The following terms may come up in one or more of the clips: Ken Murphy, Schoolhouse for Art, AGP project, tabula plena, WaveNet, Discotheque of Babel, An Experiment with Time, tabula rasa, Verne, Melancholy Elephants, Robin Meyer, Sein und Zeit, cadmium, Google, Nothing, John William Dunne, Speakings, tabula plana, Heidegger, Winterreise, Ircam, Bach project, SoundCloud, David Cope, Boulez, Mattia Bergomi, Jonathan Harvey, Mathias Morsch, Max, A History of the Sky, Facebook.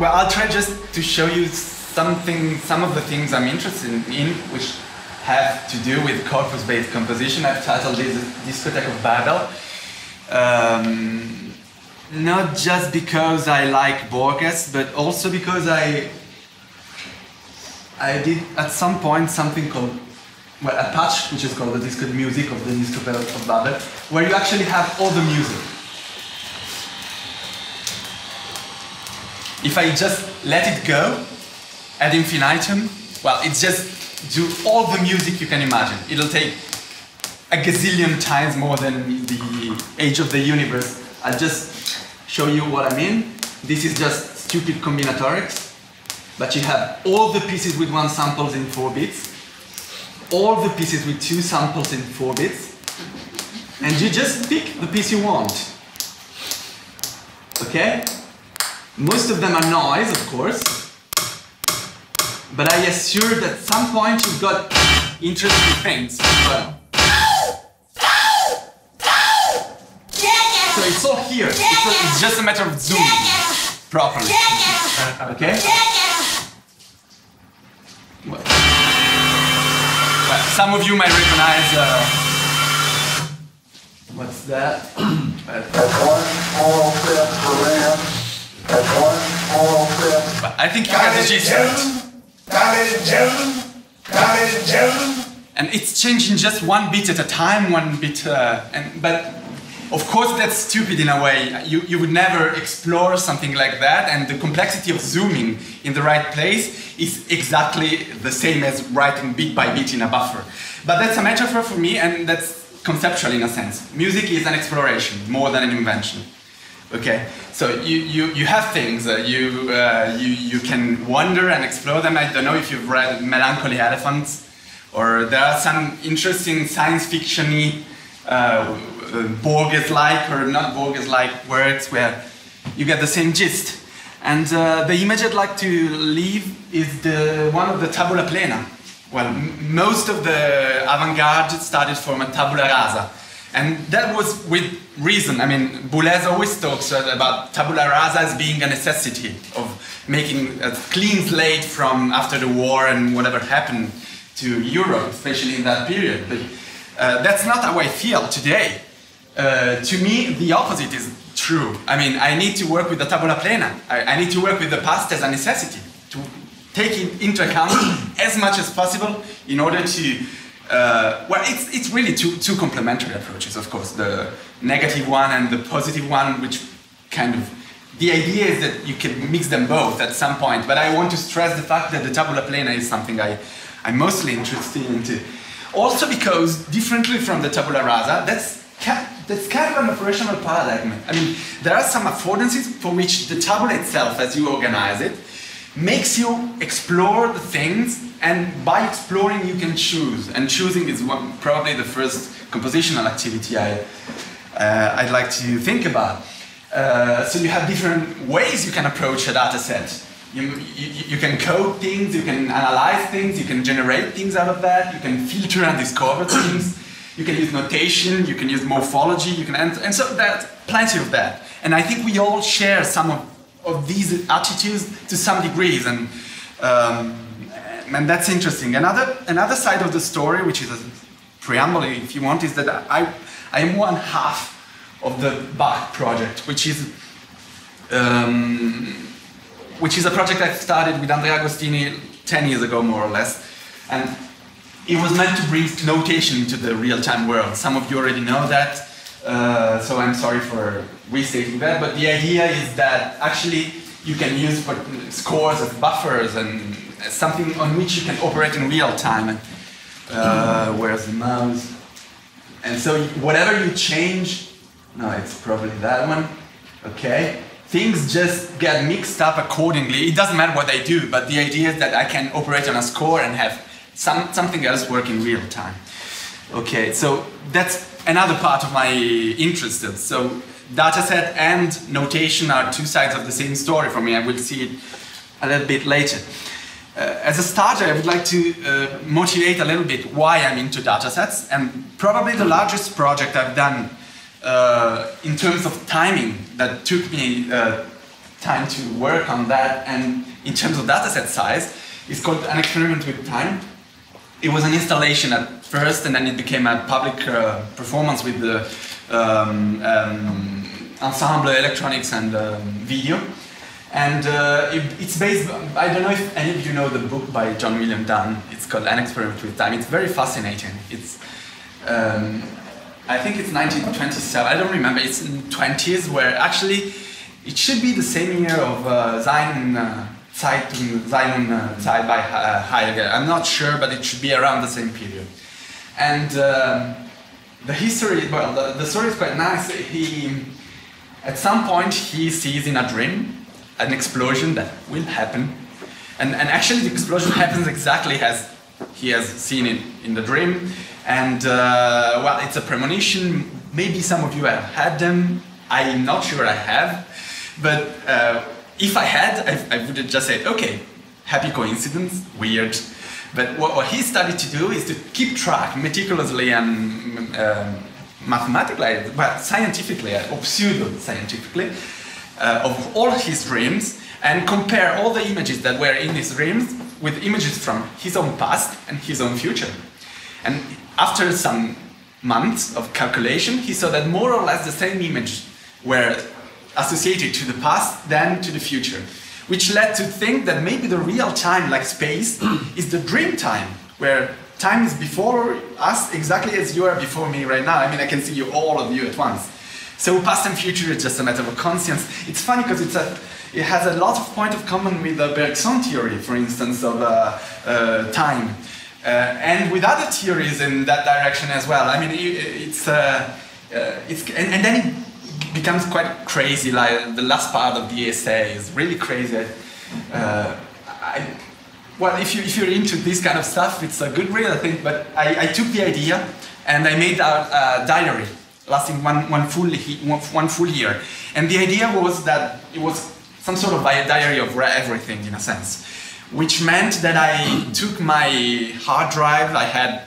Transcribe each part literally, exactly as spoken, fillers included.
Well, I'll try just to show you something, some of the things I'm interested in, which have to do with corpus-based composition. I've titled this Discotheque of Babel. Um, not just because I like Borges, but also because I I did at some point something called, well, a patch, which is called the disco music of the Discotheque of Babel, where you actually have all the music. If I just let it go ad infinitum, well, it's just do all the music you can imagine. It'll take a gazillion times more than the age of the universe. I'll just show you what I mean. This is just stupid combinatorics, but you have all the pieces with one samples in four bits, all the pieces with two samples in four bits, and you just pick the piece you want. Okay? Most of them are noise, of course, but I assure that at some point you've got interesting things as well. So it's all here, it's, a, it's just a matter of zooming properly, okay? Well, well, some of you might recognize... Uh, what's that? That's one. But I think you got the gist right. And it's changing just one bit at a time, one bit, uh, and, but of course that's stupid in a way. You, you would never explore something like that, and the complexity of zooming in the right place is exactly the same as writing bit by bit in a buffer. But that's a metaphor for me, and that's conceptual in a sense. Music is an exploration more than an invention. Okay, so you, you, you have things, uh, you, uh, you, you can wander and explore them. I don't know if you've read Melancholy Elephants, or there are some interesting science fiction-y, uh, Borges-like or not Borges-like works where you get the same gist. And uh, the image I'd like to leave is the one of the tabula plena. Well, m most of the avant-garde started from a tabula rasa. And that was with reason. I mean, Boulez always talks about tabula rasa as being a necessity of making a clean slate from after the war and whatever happened to Europe, especially in that period. But uh, that's not how I feel today. Uh, to me, the opposite is true. I mean, I need to work with the tabula plena. I, I need to work with the past as a necessity, to take it into account as much as possible in order to... Uh, well, it's, it's really two, two complementary approaches, of course, the negative one and the positive one, which kind of... The idea is that you can mix them both at some point, but I want to stress the fact that the tabula plana is something I, I'm mostly interested in. Also because, differently from the tabula rasa, that's, that's kind of an operational paradigm. I mean, there are some affordances for which the tabula itself, as you organize it, makes you explore the things. And by exploring, you can choose, and choosing is one, probably the first compositional activity I, uh, I'd like to think about. Uh, so you have different ways you can approach a data set. You, you, you can code things, you can analyze things, you can generate things out of that, you can filter and discover things, you can use notation, you can use morphology, you can enter, and so there's plenty of that. And I think we all share some of, of these attitudes to some degrees, and um, And that's interesting. Another, another side of the story, which is a preamble, if you want, is that I, I am one half of the Bach project, which is, um, which is a project I started with Andrea Agostini ten years ago, more or less. And it was meant to bring notation into the real-time world. Some of you already know that, uh, so I'm sorry for restating that. But the idea is that actually you can use for scores as buffers and something on which you can operate in real time. Uh, where's the mouse? And so whatever you change, no, it's probably that one, okay? Things just get mixed up accordingly. It doesn't matter what I do, but the idea is that I can operate on a score and have some, something else work in real time. Okay, so that's another part of my interest. So dataset and notation are two sides of the same story for me. I will see it a little bit later. Uh, as a starter, I would like to uh, motivate a little bit why I'm into datasets, and probably the largest project I've done uh, in terms of timing that took me uh, time to work on that. And in terms of data set size, it's called An Experiment with Time. It was an installation at first, and then it became a public uh, performance with the um, um, ensemble, electronics, and um, video. And uh, it, it's based, I don't know if any of you know the book by John William Dunne. It's called An Experiment with Time. It's very fascinating. It's, um, I think it's nineteen twenty-seven, I don't remember, it's in the twenties, where actually it should be the same year of uh, Sein und Zeit by uh, Heidegger. I'm not sure, but it should be around the same period. And uh, the history, well, the, the story is quite nice. He, at some point, he sees in a dream an explosion that will happen, and, and actually the explosion happens exactly as he has seen it in the dream, and uh, well, it's a premonition. Maybe some of you have had them, I'm not sure I have, but uh, if I had, I, I would have just said, okay, happy coincidence, weird. But what, what he started to do is to keep track meticulously and uh, mathematically, but scientifically, or pseudo-scientifically, Uh, of all his dreams, and compare all the images that were in his dreams with images from his own past and his own future. And after some months of calculation, he saw that more or less the same images were associated to the past than to the future, which led to think that maybe the real time, like space, is the dream time, where time is before us exactly as you are before me right now. I mean, I can see you, all of you at once. So past and future is just a matter of conscience. It's funny because it's a, it has a lot of point of common with the Bergson theory, for instance, of uh, uh, time. Uh, and with other theories in that direction as well. I mean, it's, uh, uh, it's and, and then it becomes quite crazy, like the last part of the essay is really crazy. Uh, I, well, if, you, if you're into this kind of stuff, it's a good read, I think, but I, I took the idea and I made a, a diary, lasting one, one, full, one full year. And the idea was that it was some sort of diary of everything, in a sense, which meant that I took my hard drive. I had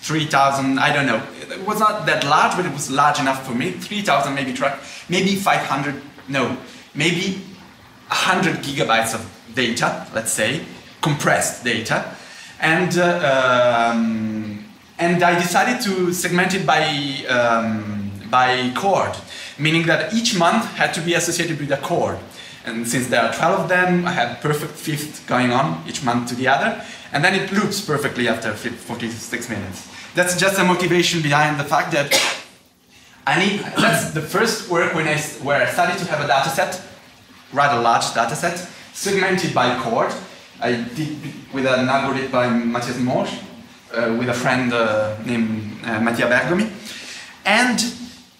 three thousand, I don't know, it was not that large, but it was large enough for me, three thousand maybe, maybe five hundred, no, maybe one hundred gigabytes of data, let's say, compressed data. And uh, um, And I decided to segment it by, um, by chord, meaning that each month had to be associated with a chord. And since there are twelve of them, I had perfect fifth going on each month to the other. And then it loops perfectly after forty-six minutes. That's just a motivation behind the fact that I need, that's the first work when I, where I started to have a data set, rather large data set, segmented by chord. I did with an algorithm by Mathias Morsch. Uh, with a friend uh, named uh, Mattia Bergomi, and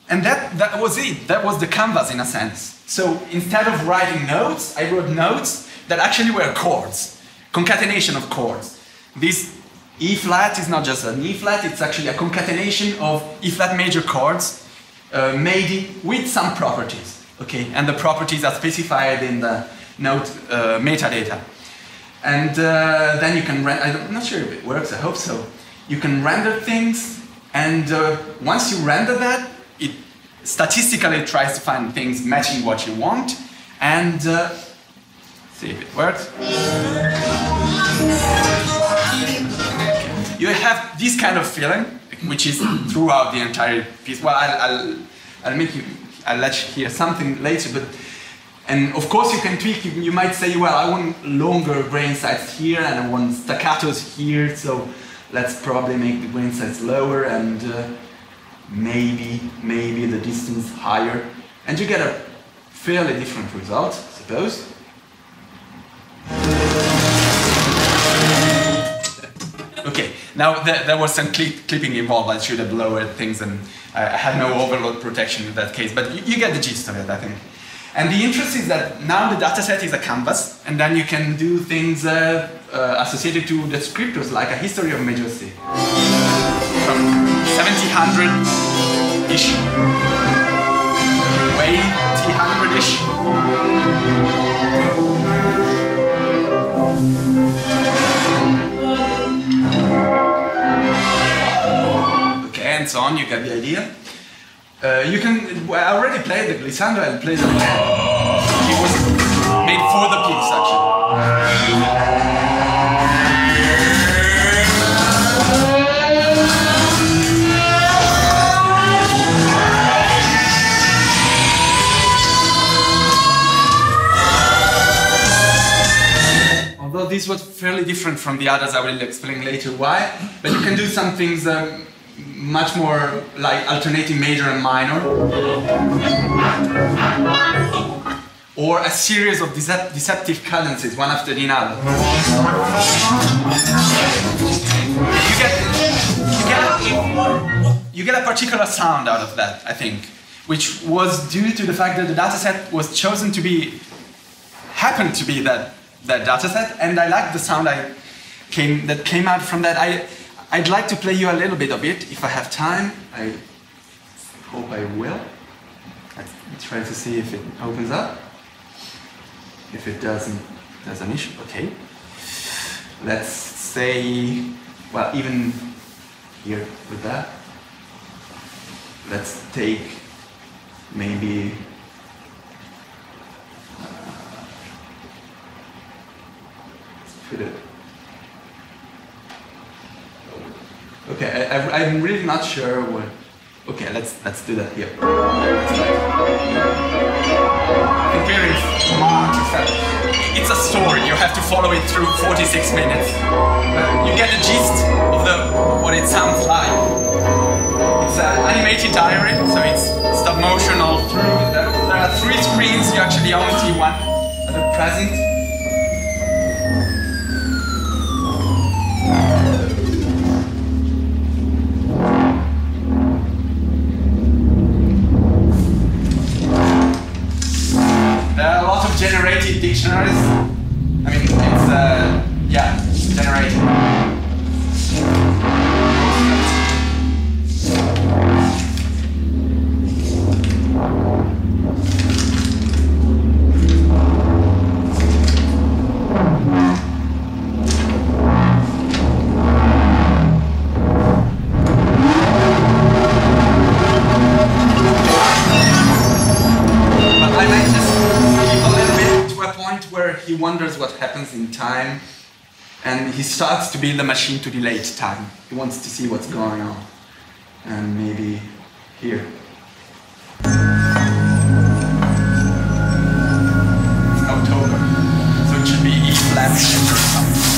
and that that was it. That was the canvas, in a sense. So instead of writing notes, I wrote notes that actually were chords, concatenation of chords. This E flat is not just an E flat; it's actually a concatenation of E flat major chords uh, made with some properties. Okay, and the properties are specified in the note uh, metadata. And uh, then you can, I'm not sure if it works, I hope so. You can render things, and uh, once you render that, it statistically tries to find things matching what you want, and uh, see if it works. You have this kind of feeling, which is throughout the entire piece. Well, I'll, I'll, I'll make you, I'll let you hear something later, but. And of course you can tweak, you might say, well, I want longer grain size here and I want staccatos here, so let's probably make the grain size lower and uh, maybe, maybe the distance higher. And you get a fairly different result, I suppose. Okay, now th there was some clip clipping involved, I should have lowered things and I had no overload protection in that case, but you, you get the gist of it, I think. And the interest is that now the data set is a canvas, and then you can do things uh, uh, associated to descriptors, like A History of Major C, from seventeen hundred-ish, way eighteen hundred-ish. Okay, and so on, you get the idea. Uh, you can. I already played the glissando and played the. He was for the piece, actually. This was fairly different from the others. I will explain later why, but you can do some things um, much more like alternating major and minor, or a series of decept deceptive cadences, one after another. You get, you get, you get a particular sound out of that, I think, which was due to the fact that the dataset was chosen to be, happened to be that. that dataset, and I like the sound I came that came out from that. I I'd like to play you a little bit of it if I have time. I hope I will. I'll try to see if it opens up. If it doesn't, there's an issue. Okay. Let's say, well, even here with that. Let's take maybe. Okay, I, I, I'm really not sure what. Okay, let's let's do that here. It's a story. You have to follow it through forty-six minutes. You get the gist of the what it sounds like. It's an animated diary, so it's stop motion all through. There, there are three screens. You actually only see one at the present. Generated dictionaries. I mean, it's uh, yeah, generated. But I might just where he wonders what happens in time, and he starts to build a machine to dilate time. He wants to see what's going on, and maybe here. It's October, so it should be E flat or something.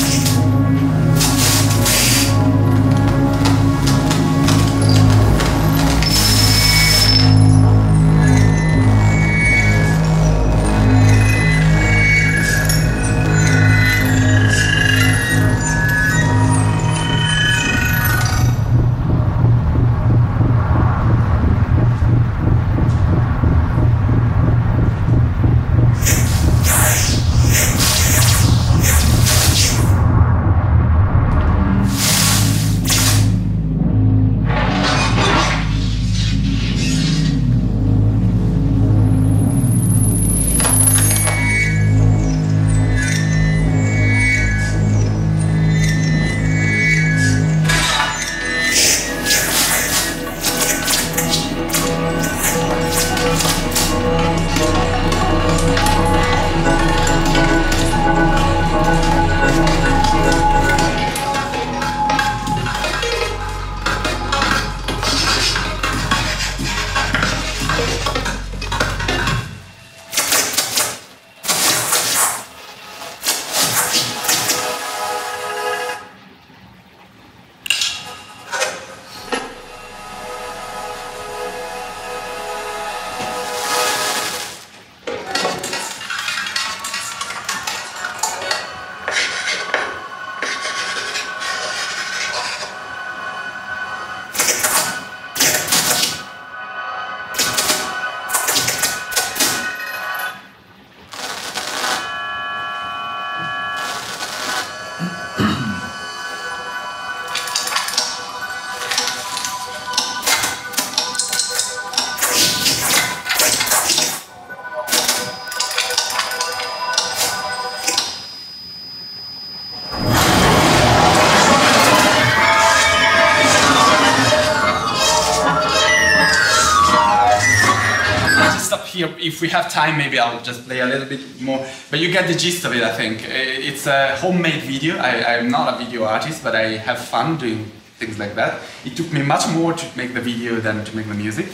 here, if we have time, maybe I'll just play a little bit more. But you get the gist of it, I think. It's a homemade video. I, I'm not a video artist, but I have fun doing things like that. It took me much more to make the video than to make the music.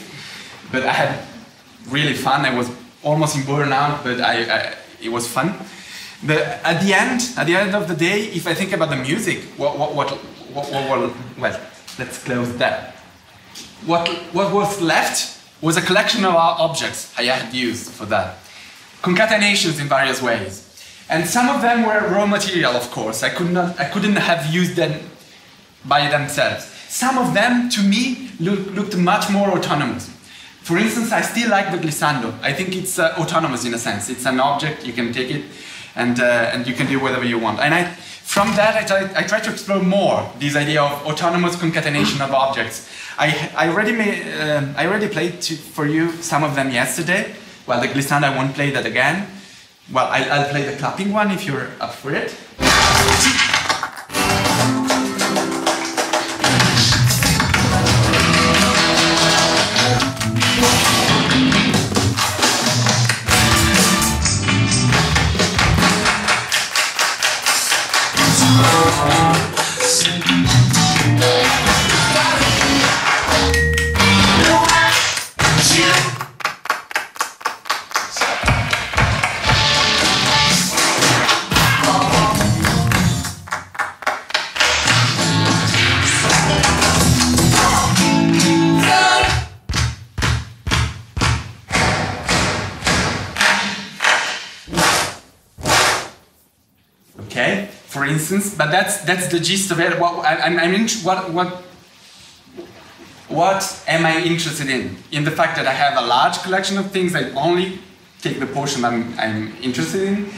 But I had really fun. I was almost in burnout, but I, I, it was fun. The, at the end, at the end of the day, if I think about the music, what, what, what, what, what, what well, let's close that. What, what was left was a collection of objects I had used for that. Concatenations in various ways. And some of them were raw material, of course. I, could not, I couldn't have used them by themselves. Some of them, to me, look, looked much more autonomous. For instance, I still like the glissando. I think it's uh, autonomous in a sense. It's an object, you can take it, and, uh, and you can do whatever you want. And I, from that, I try, I try to explore more this idea of autonomous concatenation of objects. I, I, already, made, uh, I already played to, for you some of them yesterday. Well, the glissando, I won't play that again. Well, I, I'll play the clapping one if you're up for it. But that's that's the gist of it. What I'm, I'm in, what what what am I interested in? In the fact that I have a large collection of things, I only take the portion I'm I'm interested in.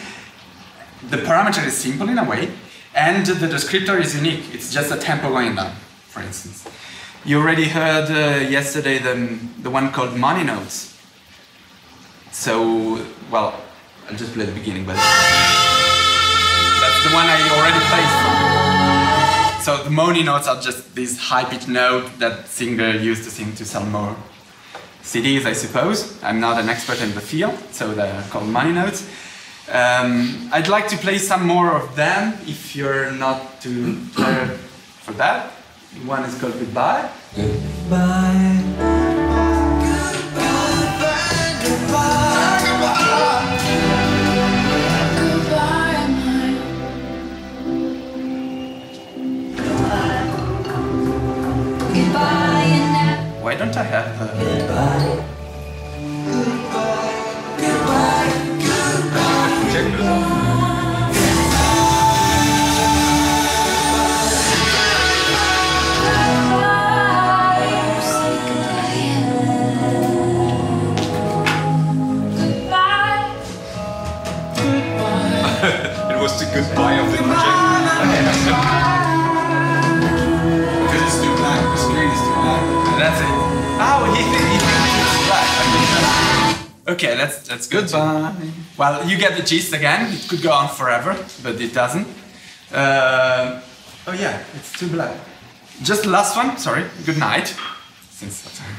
The parameter is simple in a way, and the descriptor is unique. It's just a tempo going down, for instance. You already heard uh, yesterday the the one called Money Notes. So well, I'll just play the beginning, but. The one I already played. So the money notes are just this high-pitched note that singer used to sing to sell more C Ds, I suppose. I'm not an expert in the field, so they're called money notes. Um, I'd like to play some more of them, if you're not too tired for that. One is called Goodbye. Goodbye. Goodbye. Goodbye. Goodbye. Why don't I have the... Goodbye. Goodbye. Goodbye. Goodbye. Check this out. It was the goodbye of the project. That's it. Oh, he thinks it's black. Okay, that's that's good. Goodbye. Well, you get the gist again. It could go on forever, but it doesn't. Uh, oh yeah, it's too black. Just last one. Sorry. Good night. Since that time.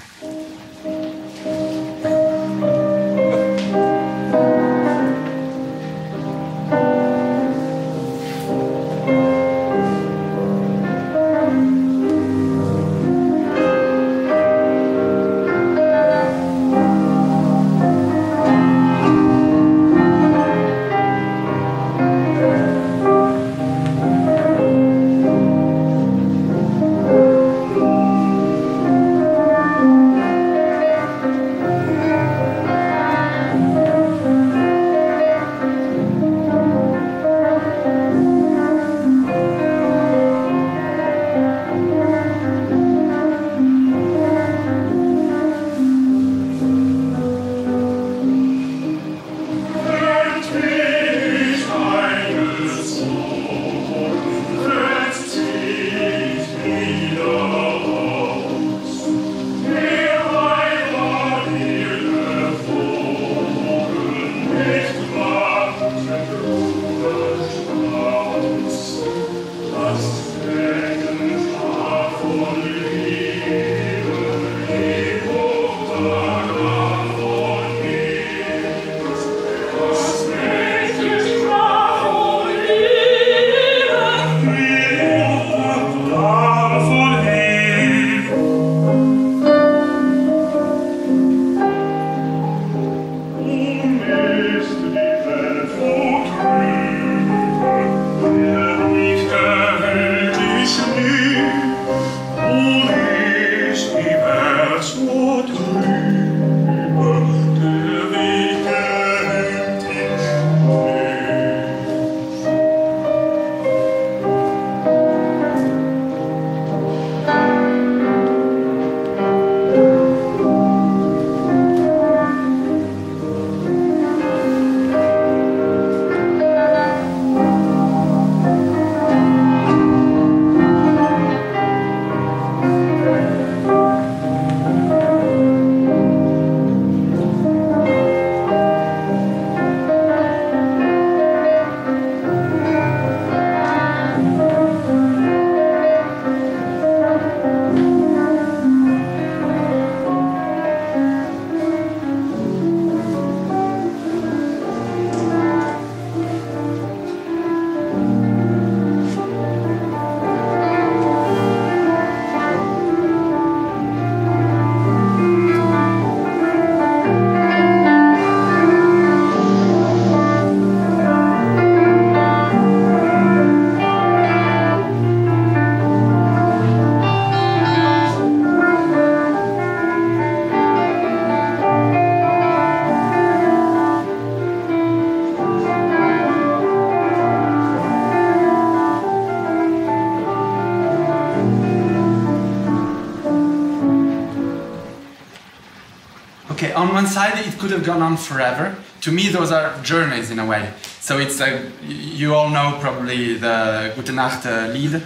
okay, on one side it could have gone on forever. To me those are journeys in a way. So it's like, you all know probably the Gutenacht Lied,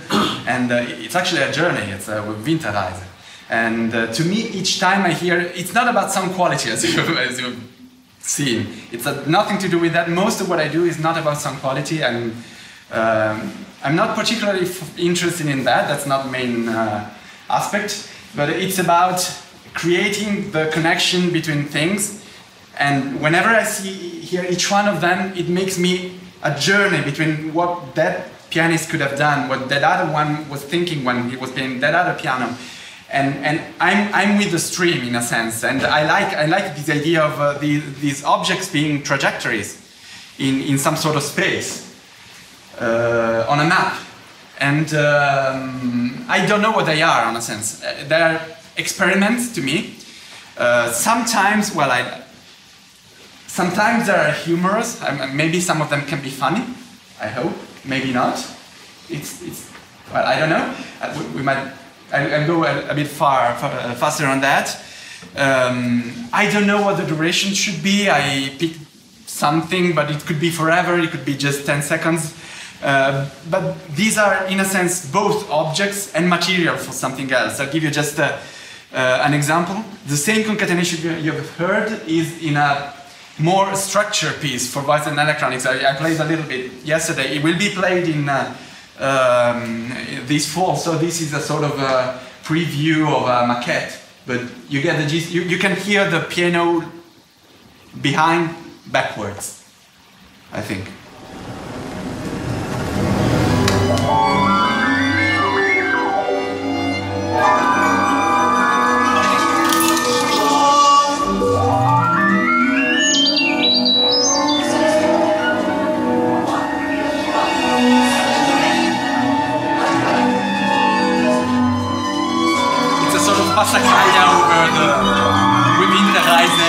and uh, it's actually a journey, it's uh, with Winterreise. And uh, to me each time I hear, it's not about sound quality as you, as you see. It's uh, nothing to do with that. Most of what I do is not about sound quality, and um, I'm not particularly f interested in that, that's not the main uh, aspect, but it's about creating the connection between things, and whenever I see here each one of them, it makes me a journey between what that pianist could have done, what that other one was thinking when he was playing that other piano, and and I'm I'm with the stream in a sense, and I like I like this idea of uh, the, these objects being trajectories in in some sort of space. Uh, on a map, and um, I don't know what they are, in a sense. Uh, they're experiments to me. Uh, sometimes, well, I, sometimes they are humorous. I'm, maybe some of them can be funny. I hope. Maybe not. It's, it's well, I don't know. I, we, we might. I, I'll go a, a bit far, far uh, faster on that. Um, I don't know what the duration should be. I picked something, but it could be forever. It could be just ten seconds. Uh, but these are, in a sense, both objects and material for something else. I'll give you just a, uh, an example. The same concatenation you have heard is in a more structured piece for voice and electronics. I, I played a little bit yesterday. It will be played in uh, um, this fall, so this is a sort of a preview of a maquette. But you get the gist. You, you can hear the piano behind backwards, I think. Passacaglia over the Winterreise.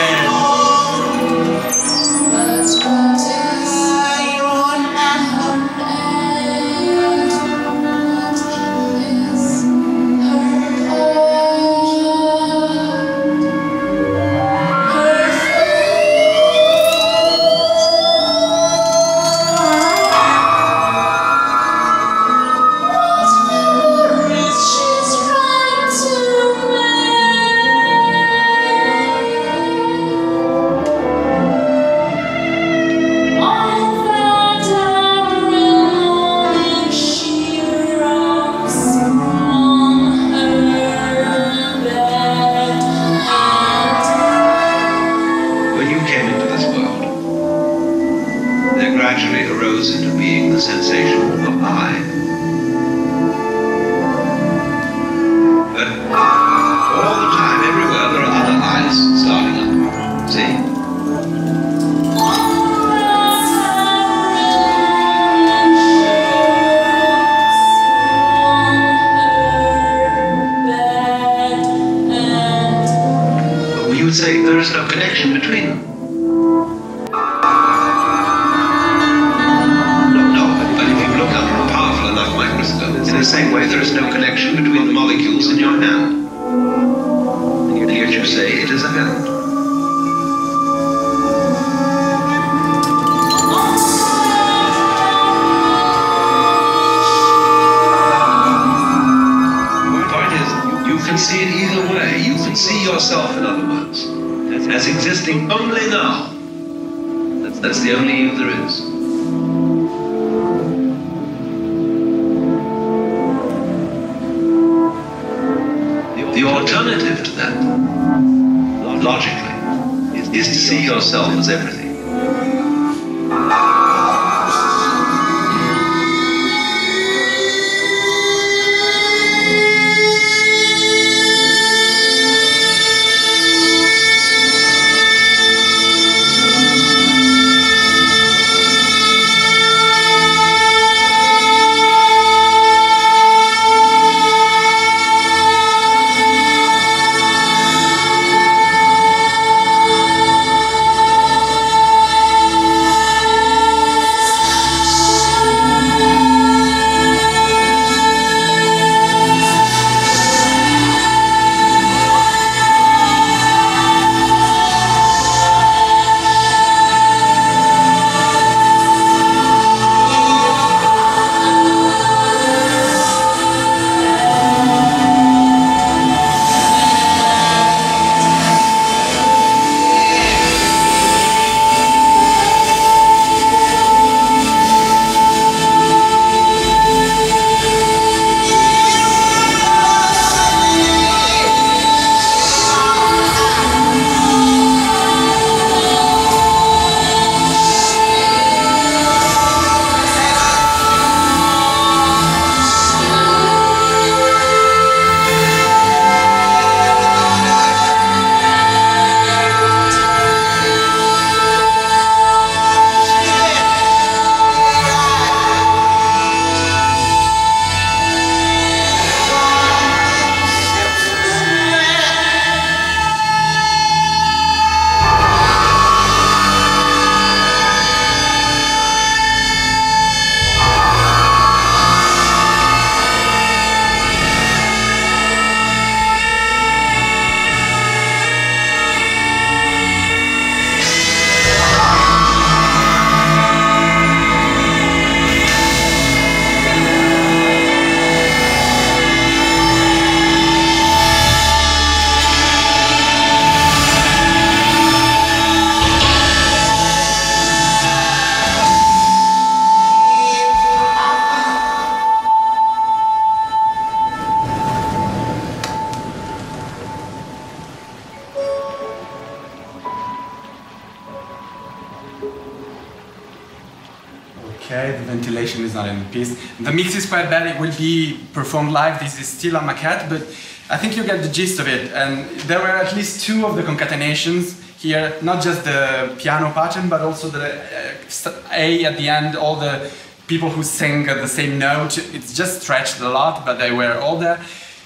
Okay, the ventilation is not in the piece. The mix is quite bad, it will be performed live, this is still a maquette, but I think you get the gist of it. And there were at least two of the concatenations here, not just the piano pattern, but also the uh, A at the end, all the people who sang at the same note. It's just stretched a lot, but they were all there.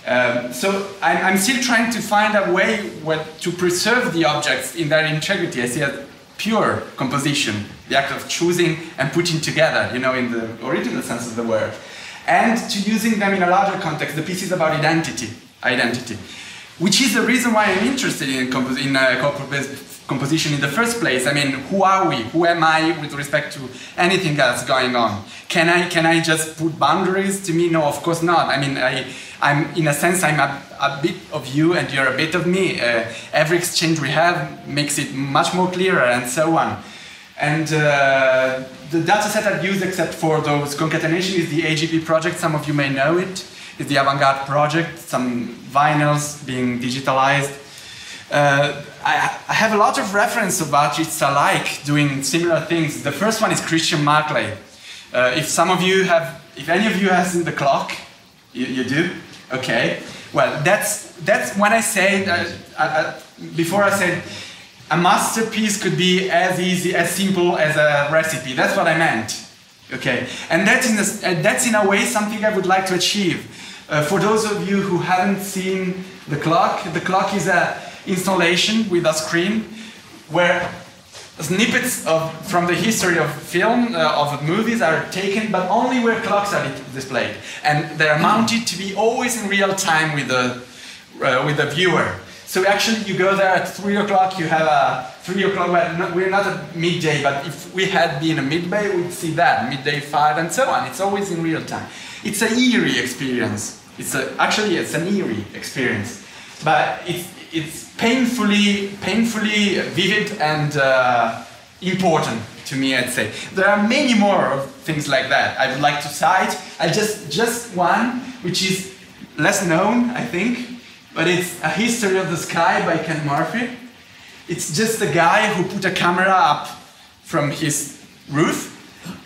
Um, so I'm, I'm still trying to find a way where to preserve the objects in their integrity. I see that pure composition, the act of choosing and putting together, you know, in the original sense of the word, and to using them in a larger context. The piece is about identity, identity, which is the reason why I'm interested in, compos in uh, composition in the first place. I mean, who are we? Who am I with respect to anything else going on? Can I, can I just put boundaries to me? No, of course not. I mean, I, I'm, in a sense, I'm a, a bit of you and you're a bit of me. Uh, every exchange we have makes it much more clearer and so on. And uh, the data set I've used, except for those concatenation, is the A G P project. Some of you may know it. It's the avant-garde project, some vinyls being digitalized. Uh, I, I have a lot of reference of artists alike doing similar things. The first one is Christian Marclay. Uh, if some of you have, if any of you have seen The Clock, you, you do? Okay. Well, that's, that's when I said, I, I, before I said, a masterpiece could be as easy, as simple as a recipe. That's what I meant. Okay. And that's in a, that's in a way something I would like to achieve. Uh, for those of you who haven't seen The Clock, The Clock is an installation with a screen where snippets of, from the history of film, uh, of movies are taken, but only where clocks are displayed. And they're mounted to be always in real time with the, uh, with the viewer. So actually you go there at three o'clock, you have a three o'clock, well, we're not at midday, but if we had been at midday, we'd see that, midday five and so on. It's always in real time. It's an eerie experience. It's a, actually, it's an eerie experience. But it's, it's painfully, painfully vivid and uh, important to me, I'd say. There are many more things like that I would like to cite. I just, just one, which is less known, I think. But it's A History of the Sky by Ken Murphy. It's just a guy who put a camera up from his roof.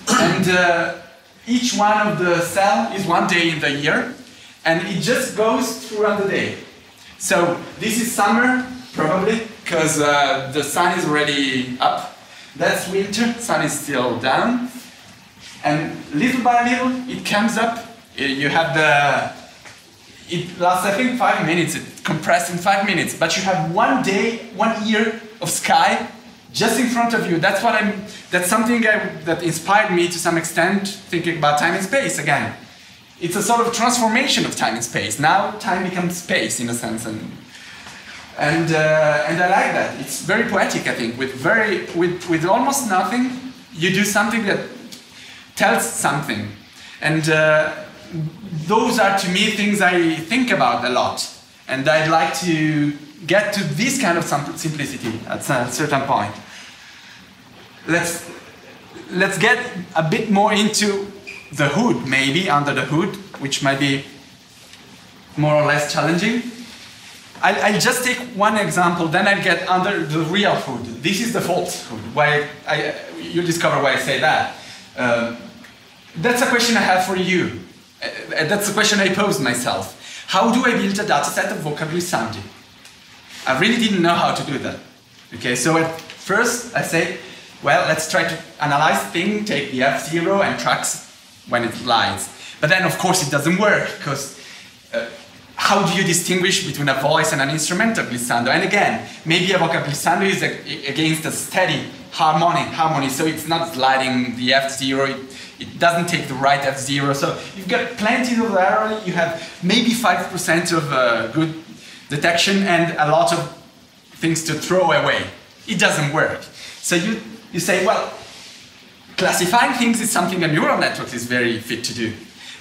And uh, each one of the cell is one day in the year. And it just goes throughout the day. So this is summer, probably, because uh, the sun is already up. That's winter, sun is still down. And little by little, it comes up. You have the... It lasts, I think, five minutes. It compressed in five minutes. But you have one day, one year of sky just in front of you. That's what I'm. That's something I, that inspired me to some extent, thinking about time and space again. It's a sort of transformation of time and space. Now time becomes space in a sense, and and uh, and I like that. It's very poetic, I think. With very with with almost nothing, you do something that tells something, and. Uh, Those are, to me, things I think about a lot. And I'd like to get to this kind of simplicity at a certain point. Let's, let's get a bit more into the hood, maybe, under the hood, which might be more or less challenging. I'll, I'll just take one example, then I'll get under the real hood. This is the false hood. Why I, you'll discover why I say that. Uh, that's a question I have for you. Uh, that's the question I posed myself. How do I build a data set of vocabulary sounding? I really didn't know how to do that. Okay, so at first I say, well, let's try to analyze thing, take the F zero and tracks when it lies. But then, of course, it doesn't work, because uh, how do you distinguish between a voice and an instrumental glissando? And again, maybe a vocabulary glissando is a, against a steady harmonic harmony, so it's not sliding the F zero. It, It doesn't take the right F zero, so you've got plenty of error, you have maybe five percent of uh, good detection and a lot of things to throw away. It doesn't work. So you, you say, well, classifying things is something a neural network is very fit to do.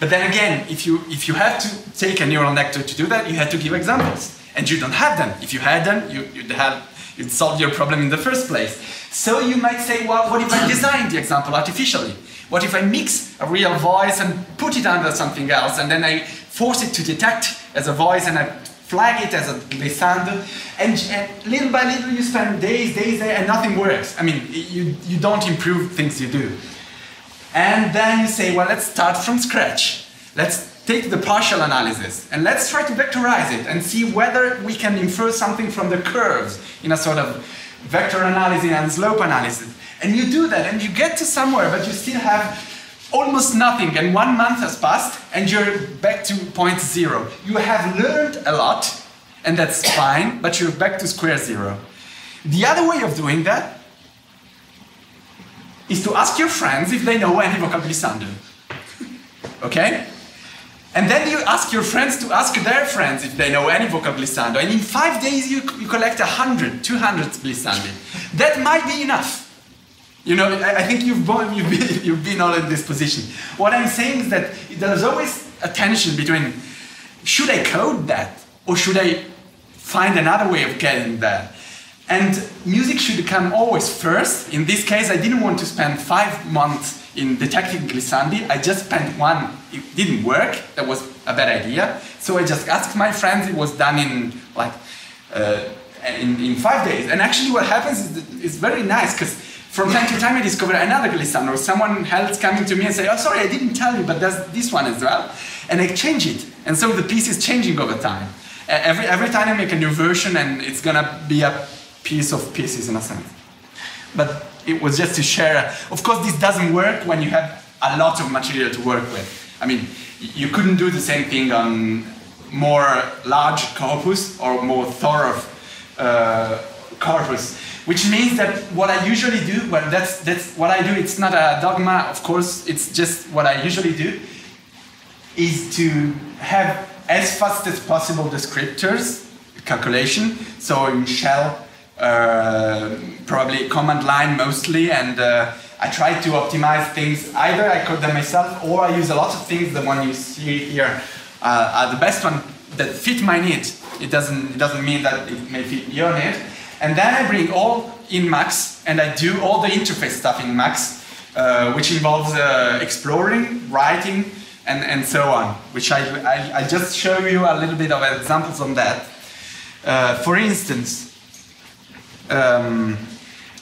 But then again, if you, if you have to take a neural network to do that, you have to give examples. And you don't have them. If you had them, you, you'd have... You'd solve your problem in the first place. So you might say, well, what if I design the example artificially? What if I mix a real voice and put it under something else, and then I force it to detect as a voice and I flag it as a glissando? And, and little by little you spend days, days, and nothing works. I mean, you, you don't improve things you do. And then you say, well, let's start from scratch. Let's take the partial analysis and let's try to vectorize it and see whether we can infer something from the curves in a sort of vector analysis and slope analysis. And you do that and you get to somewhere, but you still have almost nothing, and one month has passed and you're back to point zero. You have learned a lot and that's fine, but you're back to square zero. The other way of doing that is to ask your friends if they know any vocabulary sound. Okay? And then you ask your friends to ask their friends if they know any vocabulary sound. And in five days you, you collect one hundred, two hundred glissandi. That might be enough. You know, I, I think you've, you've, been, you've been all in this position. What I'm saying is that there's always a tension between, should I code that? Or should I find another way of getting there? And music should come always first. In this case, I didn't want to spend five months in detecting glissandi. I just spent one. It didn't work. That was a bad idea. So I just asked my friends. It was done in like uh, in, in five days. And actually, what happens is that it's very nice because from time to time I discover another glissando, or someone else coming to me and say, "Oh, sorry, I didn't tell you, but there's this one as well," and I change it. And so the piece is changing over time. Every every time I make a new version, and it's gonna be a piece of pieces in a sense. But it was just to share. Of course, this doesn't work when you have a lot of material to work with. I mean, you couldn't do the same thing on more large corpus or more thorough uh, corpus, which means that what I usually do, well, that's, that's what I do, it's not a dogma, of course, it's just what I usually do, is to have as fast as possible descriptors, calculation, so in shell, Uh, probably command line mostly, and uh, I try to optimize things. Either I code them myself or I use a lot of things. The one you see here uh, are the best one that fit my need. It doesn't, it doesn't mean that it may fit your need. And then I bring all in Max and I do all the interface stuff in Max, uh, which involves uh, exploring, writing, and, and so on, which I, I, I just show you a little bit of examples on that. Uh, for instance, Um,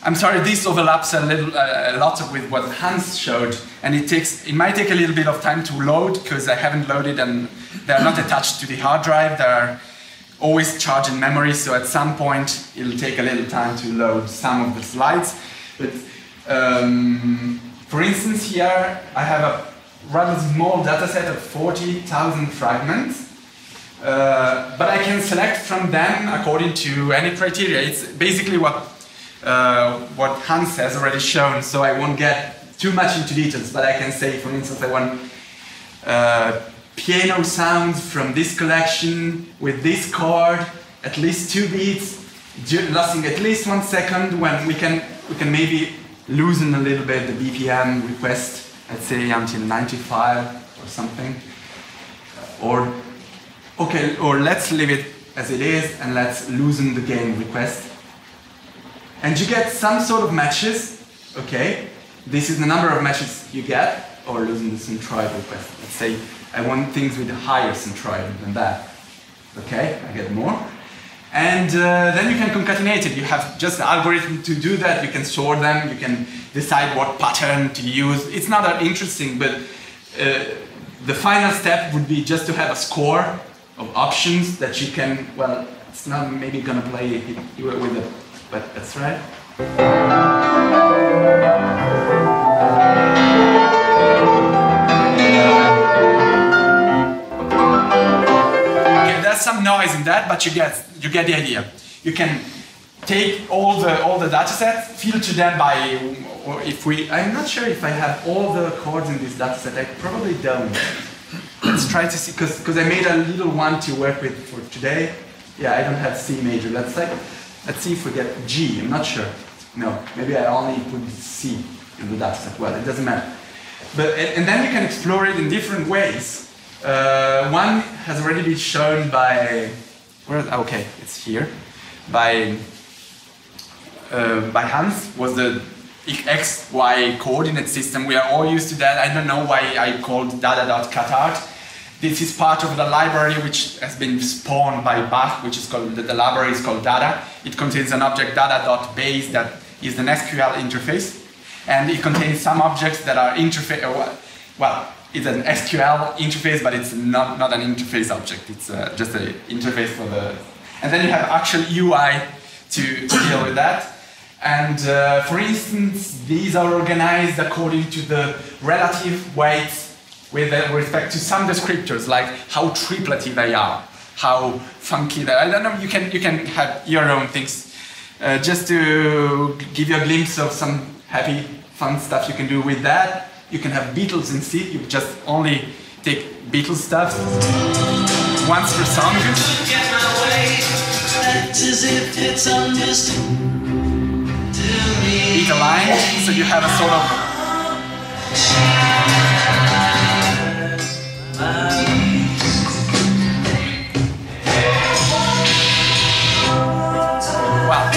I'm sorry, this overlaps a little, uh, a lot with what Hans showed, and it takes, it might take a little bit of time to load because I haven't loaded, and they are not attached to the hard drive. They are always charged in memory, so at some point it'll take a little time to load some of the slides. But um, for instance, here I have a rather small data set of forty thousand fragments. Uh, but I can select from them according to any criteria. It's basically what uh, what Hans has already shown, so I won't get too much into details, but I can say, for instance, I want uh, piano sounds from this collection with this chord, at least two beats, lasting at least one second, when we can, we can maybe loosen a little bit the B P M request, let's say until ninety-five or something. Or okay, or let's leave it as it is and let's loosen the gain request. And you get some sort of matches, okay? This is the number of matches you get, or loosen the centroid request. Let's say I want things with a higher centroid than that. Okay, I get more. And uh, then you can concatenate it. You have just an algorithm to do that. You can sort them, you can decide what pattern to use. It's not that interesting, but uh, the final step would be just to have a score of options that you can, well, it's not maybe gonna play it with it, but that's right. Okay, there's some noise in that, but you get you get the idea. You can take all the all the data sets, filter them by, or if we, I'm not sure if I have all the chords in this data set, I probably don't. Let's try to see, because I made a little one to work with for today. Yeah, I don't have C major. Let's like, let's see if we get G. I'm not sure. No, maybe I only put C in the data set. Well, it doesn't matter. But and then you can explore it in different ways. Uh, one has already been shown by, where? Okay, it's here, by uh, by Hans. Was the X Y coordinate system? We are all used to that. I don't know why I called data dot catart. This is part of the library which has been spawned by Bach, which is called, the library is called data. It contains an object data dot base that is an S Q L interface. and it contains some objects that are interface, well, it's an S Q L interface, but it's not, not an interface object, it's uh, just an interface for the... And then you have actual U I to, to deal with that. And uh, for instance, these are organized according to the relative weights with respect to some descriptors, like how triplety they are, how funky they are. I don't know, you can, you can have your own things. Uh, just to give you a glimpse of some happy, fun stuff you can do with that, you can have Beatles in C, you just only take Beatles stuff once per song. Beat a line, so you have a sort of... Well,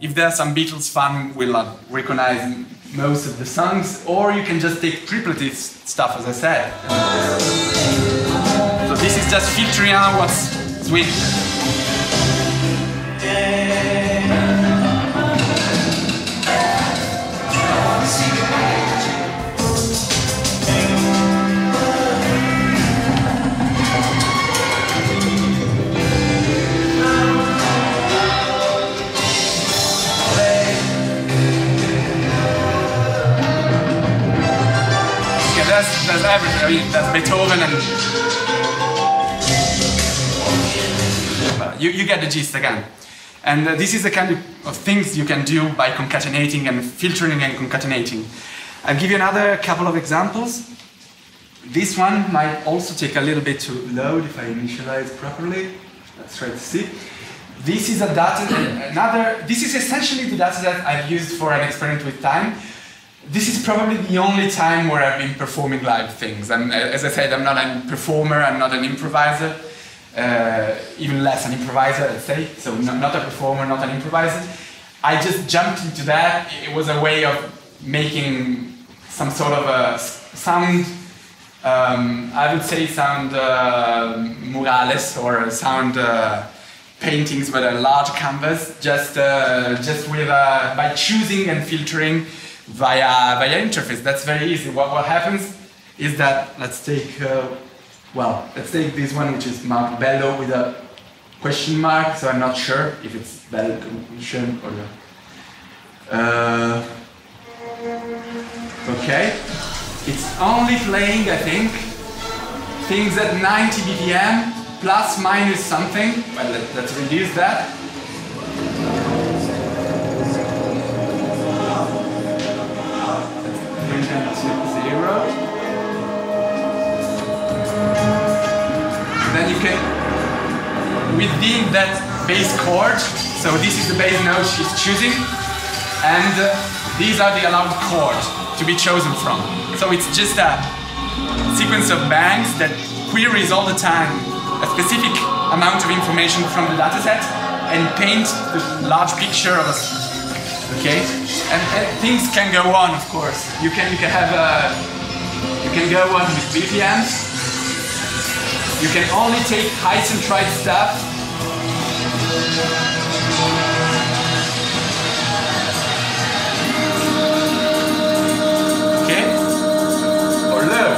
if there's some Beatles fan, we'll uh, recognize most of the songs, or you can just take triplet stuff, as I said. So this is just filtering out what's sweet. There's everything, I mean, there's Beethoven and... You, you get the gist again. And uh, this is the kind of things you can do by concatenating and filtering and concatenating. I'll give you another couple of examples. This one might also take a little bit to load if I initialize properly. Let's try to see. This is a data, another, this is essentially the data that I've used for an experiment with time. This is probably the only time where I've been performing live things. And as I said, I'm not a performer, I'm not an improviser, uh, even less an improviser, let's say. So not a performer, not an improviser. I just jumped into that. It was a way of making some sort of a sound, um, I would say sound uh, murales or sound uh, paintings with a large canvas, just, uh, just with a, by choosing and filtering Via, via interface. That's very easy. What, what happens is that, let's take, uh, well, let's take this one, which is marked bello with a question mark, so I'm not sure if it's bello conclusion or not. Uh, okay. It's only playing, I think, things at ninety B P M, plus minus something. Well, let, let's reduce that. Zero. Then you can, within that bass chord, so this is the bass note she's choosing, and uh, these are the allowed chords to be chosen from. So it's just a sequence of bangs that queries all the time a specific amount of information from the dataset and paints the large picture of a. Okay, and, and things can go on, of course. You can you can have a you can go on with B P Ms. You can only take heights and tried stuff. Okay, or low,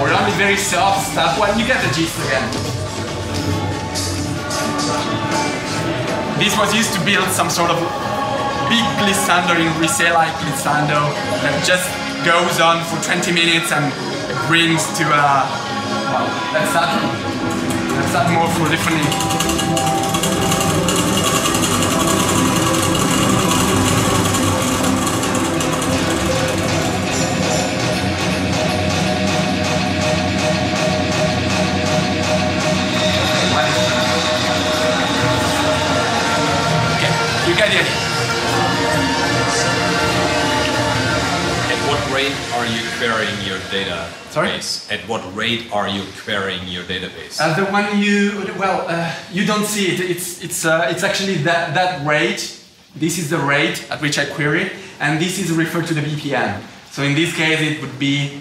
or only very soft stuff. Well, you get the gist again. This was used to build some sort of big glissando in Risella glissando that just goes on for twenty minutes and brings to a... Well, let's add, let's add more for different... You get it. At what rate are you querying your database? Sorry? At what rate are you querying your database? Uh, the one you, well, uh, you don't see it. It's, it's, uh, it's actually that, that rate. This is the rate at which I query, and this is referred to the B P M. So in this case, it would be,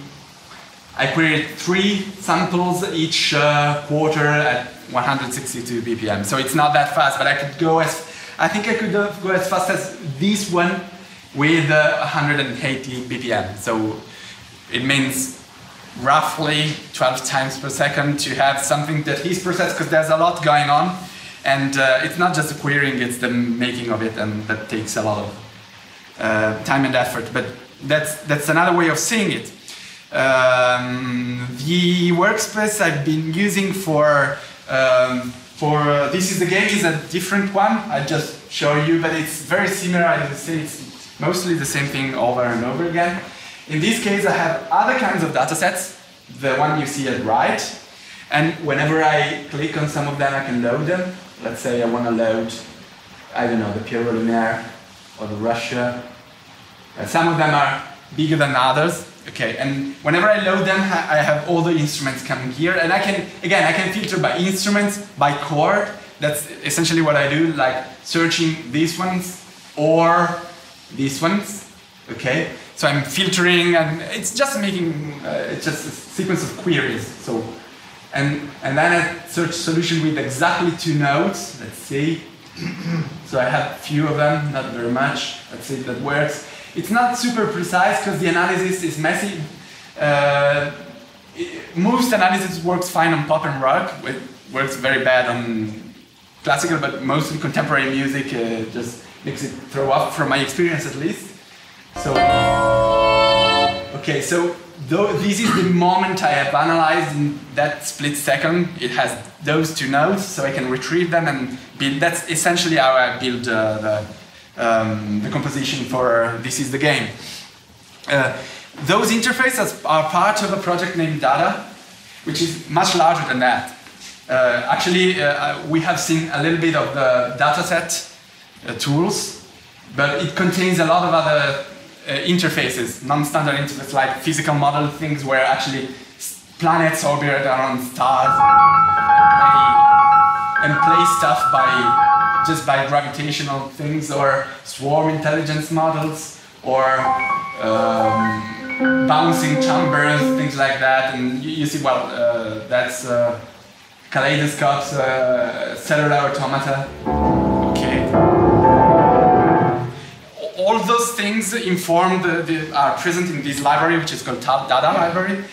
I queried three samples each uh, quarter at one hundred sixty-two B P M. So it's not that fast, but I could go as, I think I could go as fast as this one with uh, one hundred eighty B P M. So it means roughly twelve times per second to have something that is processed, because there's a lot going on. And uh, it's not just the querying, it's the making of it, and that takes a lot of uh, time and effort. But that's, that's another way of seeing it. Um, the workspace I've been using for, um, for uh, This Is the Game is a different one. I just show you, but it's very similar. I would say it's mostly the same thing over and over again. In this case, I have other kinds of datasets, the one you see at right. And whenever I click on some of them, I can load them. Let's say I want to load, I don't know, the Pierrot Lumière or the Russia. And some of them are bigger than others. Okay, and whenever I load them, I have all the instruments coming here. And I can, again, I can filter by instruments, by chord. That's essentially what I do, like searching these ones or these ones. Okay, so I'm filtering, and it's just making, uh, it's just a sequence of queries. So, and, and then I search solution with exactly two notes. Let's see. So I have a few of them, not very much. Let's see if that works. It's not super precise because the analysis is messy. Uh, Move's analysis works fine on pop and rock. It works very bad on classical, but mostly contemporary music uh, just makes it throw up, from my experience at least. So, okay, so though this is the moment I have analyzed in that split second. It has those two notes, so I can retrieve them and build. That's essentially how I build uh, the. Um, the composition for This Is the Game. Uh, those interfaces are part of a project named Data, which is much larger than that. Uh, actually, uh, we have seen a little bit of the dataset uh, tools, but it contains a lot of other uh, interfaces, non-standard interfaces like physical model things where actually planets orbit around stars and play, and play stuff by. Just by gravitational things, or swarm intelligence models, or um, bouncing chambers, things like that. And you, you see, well, uh, that's uh, kaleidoscopes, uh, cellular automata. Okay. All those things inform the, the, are present in this library, which is called Tab Data Library.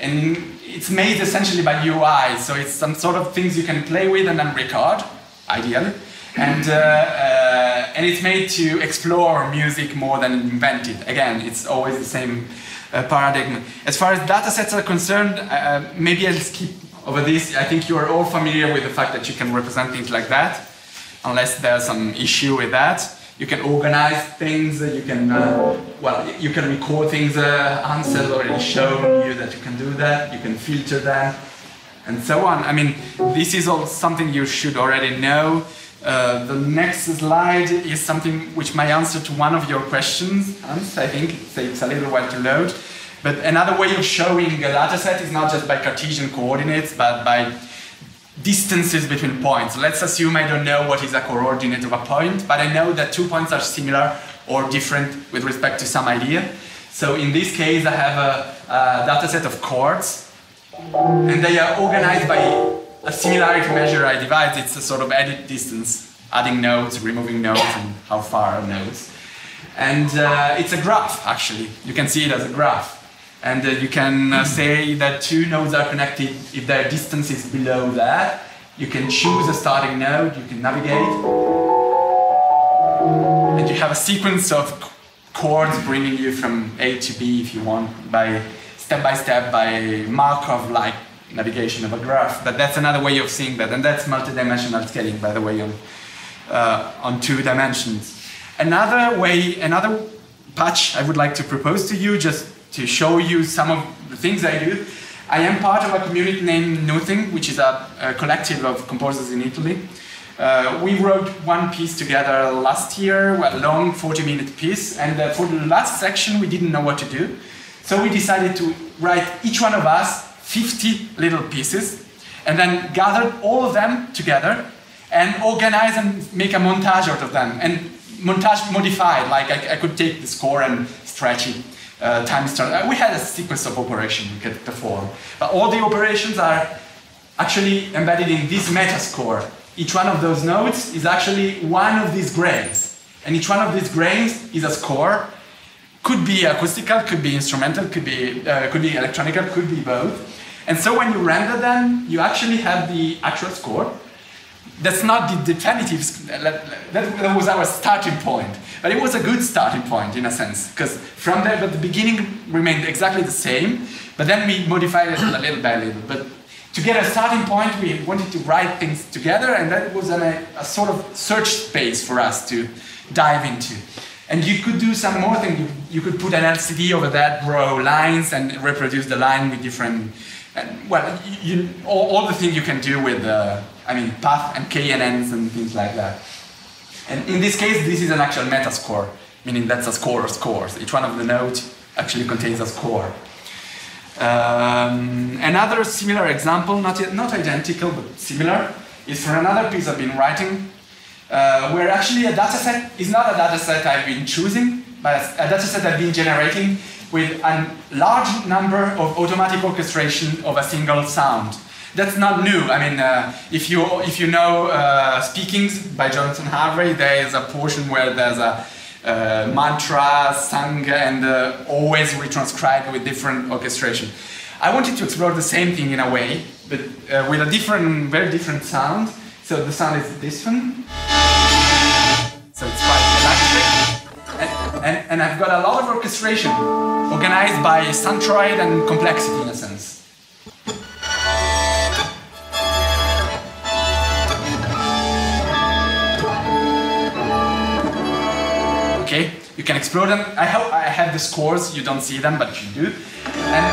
And it's made essentially by U I, so it's some sort of things you can play with and then record, ideally. And, uh, uh, and it's made to explore music more than invent it. Again, it's always the same uh, paradigm. As far as datasets are concerned, uh, maybe I'll skip over this. I think you are all familiar with the fact that you can represent things like that, unless there's some issue with that. You can organize things, you can, uh, well, you can record things. Uh, Ansel's already shown you that you can do that, you can filter that, and so on. I mean, this is all something you should already know. Uh, the next slide is something which might answer to one of your questions. I think it takes a little while to load. But another way of showing a data set is not just by Cartesian coordinates, but by distances between points. Let's assume I don't know what is a coordinate of a point, but I know that two points are similar or different with respect to some idea. So in this case, I have a, a data set of chords, and they are organized by a similarity measure I divide. It's a sort of added distance, adding nodes, removing nodes, and how far are nodes. And uh, it's a graph, actually. You can see it as a graph. And uh, you can uh, say that two nodes are connected if their distance is below that. You can choose a starting node, you can navigate. And you have a sequence of chords bringing you from A to B, if you want, by step by step, by Markov-like navigation of a graph, but that's another way of seeing that, and that's multidimensional scaling, by the way, on uh, on two dimensions. Another way, another patch I would like to propose to you, just to show you some of the things I do. I am part of a community named Nothing, which is a, a collective of composers in Italy. Uh, we wrote one piece together last year, a long forty-minute piece, and uh, for the last section we didn't know what to do, so we decided to write, each one of us, fifty little pieces, and then gather all of them together and organize and make a montage out of them. And montage modified, like I, I could take the score and stretch it, uh, time start. We had a sequence of operations we could perform, but all the operations are actually embedded in this metascore. Each one of those notes is actually one of these grains. And each one of these grains is a score. Could be acoustical, could be instrumental, could be, uh, could be electronical, could be both. And so when you render them, you actually have the actual score. That's not the definitive, that, that was our starting point. But it was a good starting point, in a sense, because from there, but the beginning remained exactly the same, but then we modified it a little by little. But to get a starting point, we wanted to write things together, and that was an, a, a sort of search space for us to dive into. And you could do some more things. You, you could put an L C D over that row lines and reproduce the line with different, and, well, you, all, all the things you can do with, uh, I mean, path and K N Ns and things like that. And in this case, this is an actual metascore, meaning that's a score of scores. Each one of the notes actually contains a score. Um, another similar example, not, yet, not identical, but similar, is for another piece I've been writing, uh, where actually a dataset is not a dataset I've been choosing, but a dataset I've been generating with a large number of automatic orchestration of a single sound. That's not new. I mean, uh, if you if you know uh, Speakings by Jonathan Harvey, there is a portion where there's a uh, mantra sung and uh, always retranscribed with different orchestration. I wanted to explore the same thing in a way, but uh, with a different, very different sound. So the sound is this one. So it's quite electric, and, and, and I've got a lot of orchestration organized by centroid and complexity in a sense. Okay, you can explore them. I hope I have the scores. You don't see them, but you do. And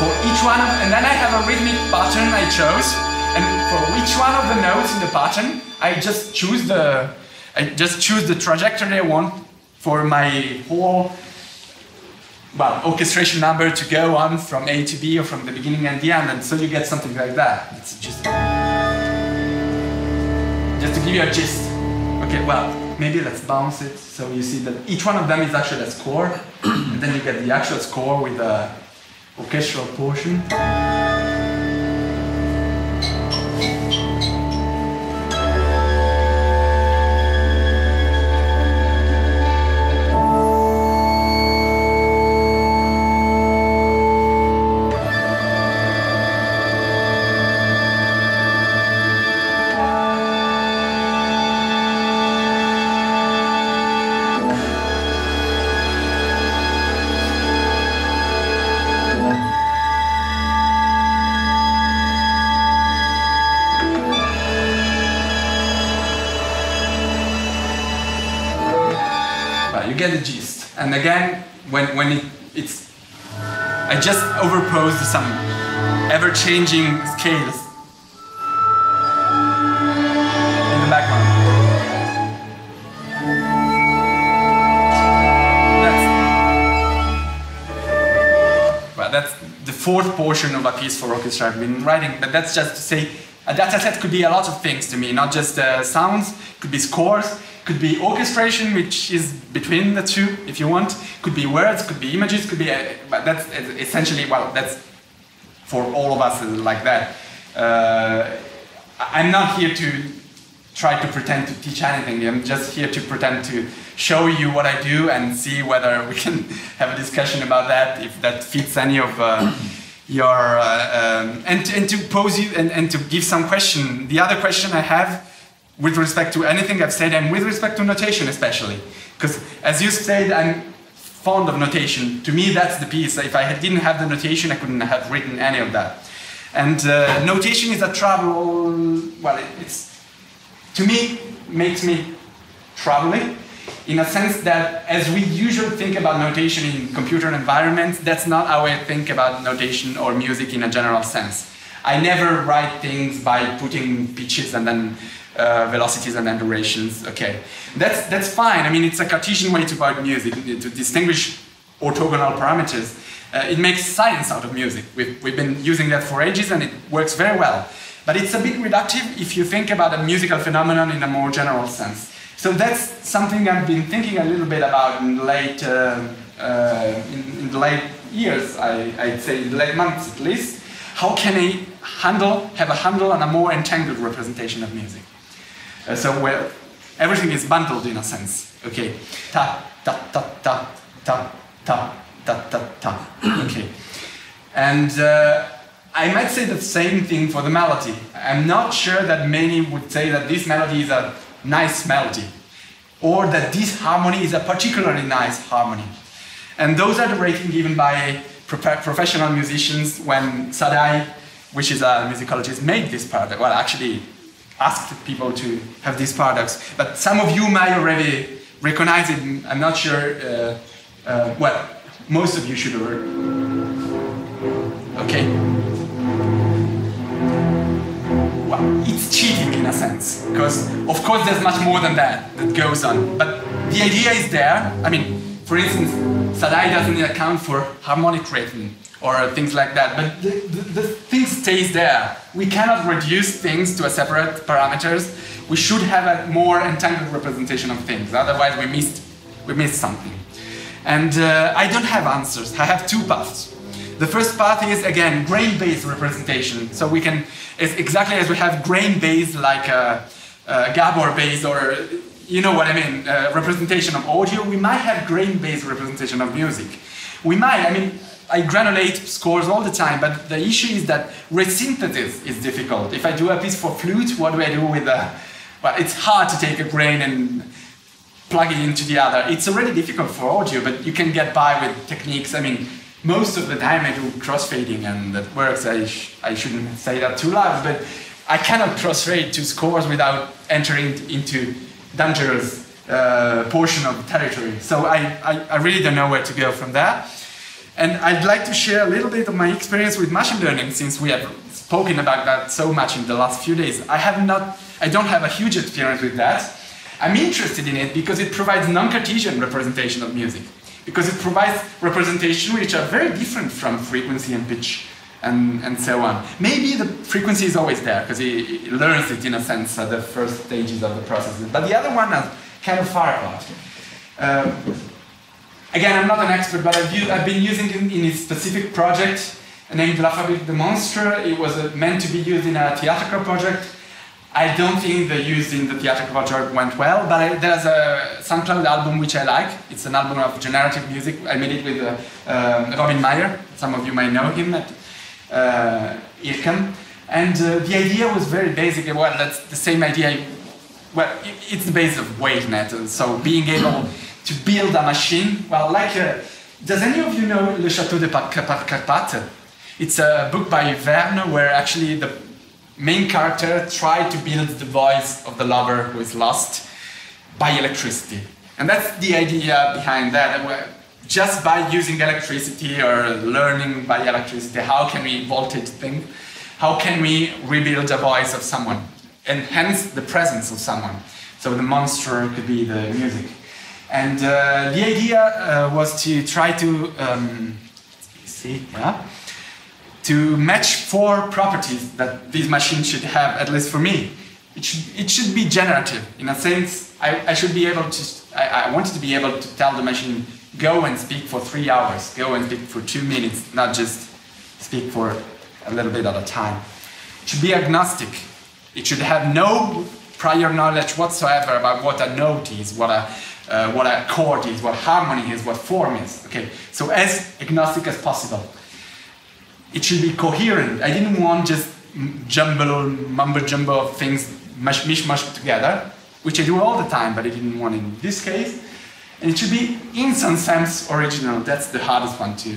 for each one, of, and then I have a rhythmic pattern I chose. And for each one of the notes in the pattern, I just choose the, I just choose the trajectory I want for my whole, well, orchestration number to go on from A to B or from the beginning and the end. And so you get something like that. It's just, just to give you a gist. Okay, well. Maybe let's bounce it, so you see that each one of them is actually a score, and then you get the actual score with the orchestral portion. And again, when, when it, it's, I just overposed some ever-changing scales in the background. That's, well, that's the fourth portion of a piece for orchestra I've been writing, but that's just to say, a dataset could be a lot of things to me, not just uh, sounds, could be scores, could be orchestration, which is between the two, if you want. Could be words, could be images, could be. Uh, but that's essentially, well, that's for all of us like that. Uh, I'm not here to try to pretend to teach anything. I'm just here to pretend to show you what I do and see whether we can have a discussion about that, if that fits any of uh, your. Uh, um, and, and to pose you and, and to give some question. The other question I have. With respect to anything I've said, and with respect to notation especially. Because as you said, I'm fond of notation. To me, that's the piece. If I didn't have the notation, I couldn't have written any of that. And uh, notation is a trouble, well, it's, to me, makes me troubling, in a sense that as we usually think about notation in computer environments, that's not how I think about notation or music in a general sense. I never write things by putting pitches and then Uh, velocities and then durations. Okay, that's that's fine. I mean, it's a Cartesian way to write music, to distinguish orthogonal parameters. Uh, it makes science out of music. We've we've been using that for ages, and it works very well. But it's a bit reductive if you think about a musical phenomenon in a more general sense. So that's something I've been thinking a little bit about in the late uh, uh, in, in the late years. I, I'd say in the late months at least. how can I handle, have a handle on a more entangled representation of music? Uh, so where everything is bundled in a sense. Okay, ta ta ta ta ta ta ta ta ta. Okay, and uh, I might say the same thing for the melody. I'm not sure that many would say that this melody is a nice melody, or that this harmony is a particularly nice harmony. And those are the rating given by professional musicians when Sadai, which is a musicologist, made this paradox. Well, actually asked people to have these paradox. But some of you might already recognize it. I'm not sure. Uh, uh, well, most of you should already. Okay. Well, it's cheating in a sense, because of course there's much more than that that goes on. But the idea is there. I mean, for instance, Sadai doesn't account for harmonic rhythm or things like that, but the, the, the thing stays there. We cannot reduce things to a separate parameters. We should have a more entangled representation of things, otherwise we missed, we missed something. And uh, I don't have answers. I have two paths. The first path is, again, grain-based representation. So we can, it's exactly as we have grain-based, like a, a Gabor-based or, you know what I mean, uh, representation of audio, we might have grain-based representation of music. We might, I mean, I granulate scores all the time, but the issue is that resynthesis is difficult. If I do a piece for flute, what do I do with the... Well, it's hard to take a grain and plug it into the other. It's already difficult for audio, but you can get by with techniques. I mean, most of the time I do crossfading, and that works. I, sh I shouldn't say that too loud, but I cannot crossfade to scores without entering into dangerous uh, portion of territory. So I, I, I really don't know where to go from there. And I'd like to share a little bit of my experience with machine learning, since we have spoken about that so much in the last few days. I have not, I don't have a huge experience with that. I'm interested in it because it provides non-Cartesian representation of music, because it provides representation which are very different from frequency and pitch and, and so on. Maybe the frequency is always there, because it, it learns it in a sense at the first stages of the process, but the other one are kind of far apart. Um, again, I'm not an expert, but I've, used, I've been using it in, in a specific project named La Fabrique du Monstre. It was uh, meant to be used in a theatrical project. I don't think the use in the theatrical project went well, but I, there's a SoundCloud album which I like. It's an album of generative music. I made it with uh, uh, Robin Meyer. Some of you might know him. At, Uh, Ircam, and uh, the idea was very basic. Well, that's the same idea. Well, it, it's the basis of WaveNet. So being able to build a machine. Well, like, uh, does any of you know Le Château de Carpates? It's a book by Verne where actually the main character tried to build the voice of the lover who is lost by electricity, and that's the idea behind that. Just by using electricity or learning by electricity, how can we voltage things? How can we rebuild the voice of someone? And hence the presence of someone. So the monster could be the music. And uh, the idea uh, was to try to, um, see, yeah, to match four properties that these machines should have, at least for me. It should, it should be generative. In a sense, I, I should be able to, I, I wanted to be able to tell the machine, go and speak for three hours, go and speak for two minutes, not just speak for a little bit at a time. It should be agnostic. It should have no prior knowledge whatsoever about what a note is, what a, uh, what a chord is, what harmony is, what form is. Okay, so as agnostic as possible. It should be coherent. I didn't want just jumble, mumbo-jumbo of things mishmashed together, which I do all the time, but I didn't want in this case. And it should be, in some sense, original. That's the hardest one to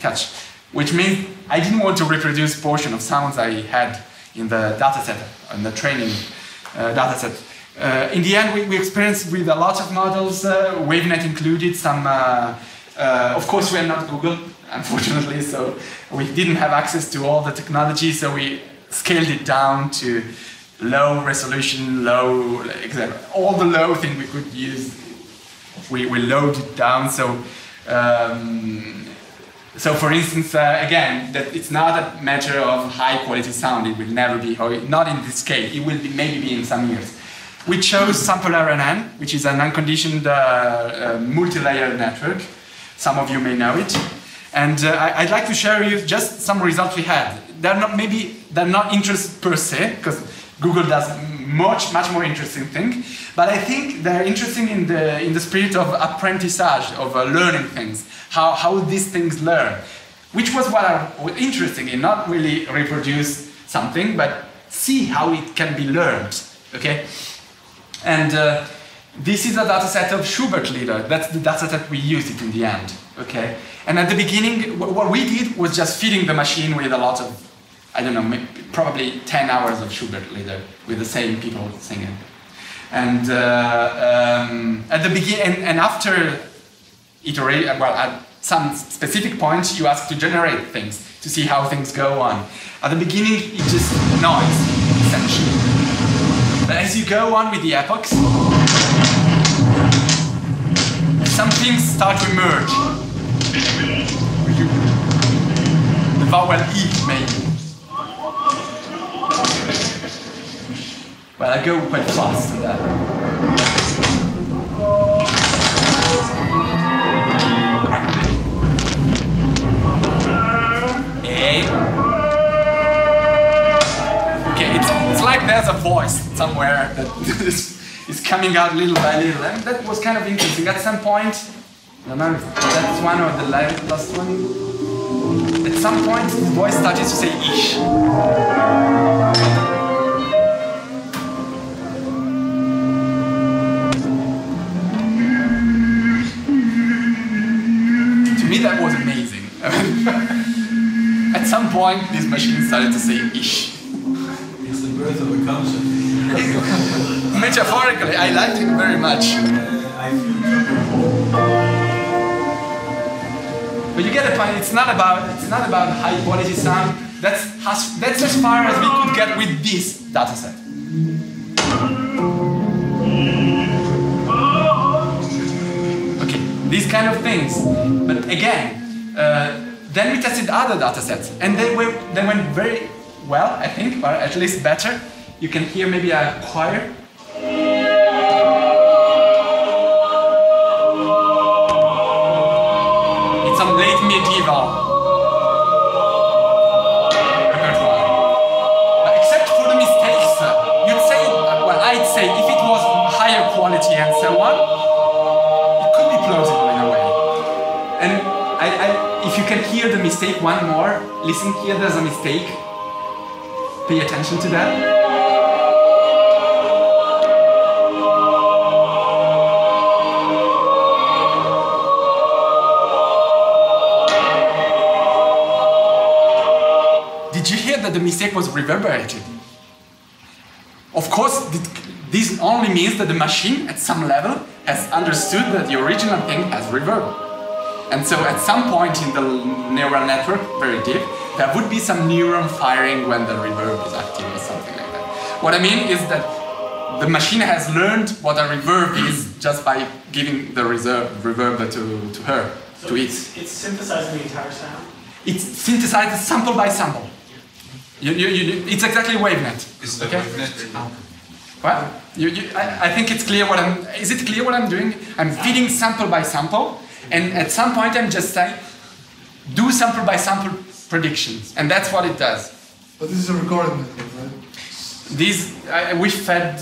catch. Which means I didn't want to reproduce portion of sounds I had in the dataset, in the training uh, dataset. Uh, in the end, we, we experienced with a lot of models, uh, WaveNet included, some... Uh, uh, of course, we are not Google, unfortunately, so we didn't have access to all the technology, so we scaled it down to low resolution, low... et cetera. All the low thing we could use. We, we load it down, so um, so for instance, uh, again, that it's not a measure of high quality sound. It will never be, or not in this case. It will be, maybe be in some years. We chose sample R N N, which is an unconditioned uh, uh, multi-layer network. Some of you may know it, and uh, I, I'd like to share with you just some results we had. they're not maybe they're not interested per se, because Google does much much more interesting thing, but I think they're interesting in the in the spirit of apprentissage, of uh, learning things, how how these things learn, which was what I was interested in, not really reproduce something, but see how it can be learned. Okay, and uh, this is a data set of Schubert Lieder. That's the data set we used it in the end. Okay, and at the beginning, what we did was just feeding the machine with a lot of, I don't know, probably ten hours of Schubert Lieder with the same people singing. And uh, um, at the beginning, and after iterate, well, at some specific point, you ask to generate things to see how things go on. At the beginning, it's just noise, essentially. But as you go on with the epochs, some things start to emerge. The vowel E, maybe. Well, I go quite fast to that. A. Okay, it's, it's like there's a voice somewhere that is, is coming out little by little. And that was kind of interesting. At some point, I don't know if that's one or the last one. At some point, the voice started to say ish. That was amazing. At some point, this machine started to say ish. It's the birth of a concept. Metaphorically, I liked it very much. But you get a point. It's not about it's not about high quality sound. That's as, that's as far as we could get with this data set. These kind of things, but again, uh, then we tested other data sets, and they went, they went very well, I think, or at least better. You can hear maybe a choir. It's some late medieval repertoire. Except for the mistakes, you'd say, well, I'd say if it was higher quality and so on, plausible in a way. And I, I, if you can hear the mistake one more, listen here, there's a mistake. Pay attention to that. Did you hear that the mistake was reverberated? Of course, this only means that the machine at some level has understood that the original thing has reverb. And so at some point in the neural network, very deep, there would be some neuron firing when the reverb is active or something like that. What I mean is that the machine has learned what a reverb is just by giving the reserve, reverb to, to her, so to it. It's synthesizing the entire sound? It's synthesized sample by sample. You, you, you, it's exactly WaveNet. It's the okay? WaveNet. Oh. Well, you, you, I, I think it's clear what I'm... Is it clear what I'm doing? I'm feeding sample by sample, and at some point I'm just saying, do sample by sample predictions, and that's what it does. But this is a recording, right? These, I, we fed...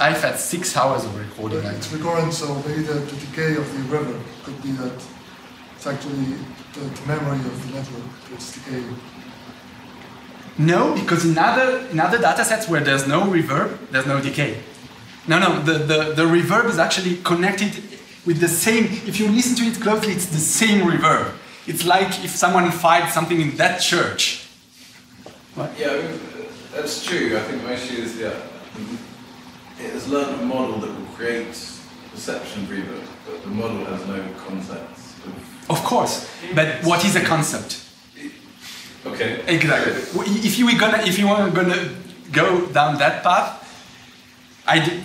I fed six hours of recording. Right, it's recording, so maybe the, the decay of the river could be that it's actually the, the memory of the network that's decaying. No, because in other, in other data sets where there's no reverb, there's no decay. No, no, the, the, the reverb is actually connected with the same, if you listen to it closely, it's the same reverb. It's like if someone fired something in that church. What? Yeah, I mean, that's true. I think my issue is, yeah, it has learned a model that will create perception reverb, but the model has no concepts. Of, of course, but what is a concept? Okay. Exactly. If you were gonna, if you were gonna go down that path, I did,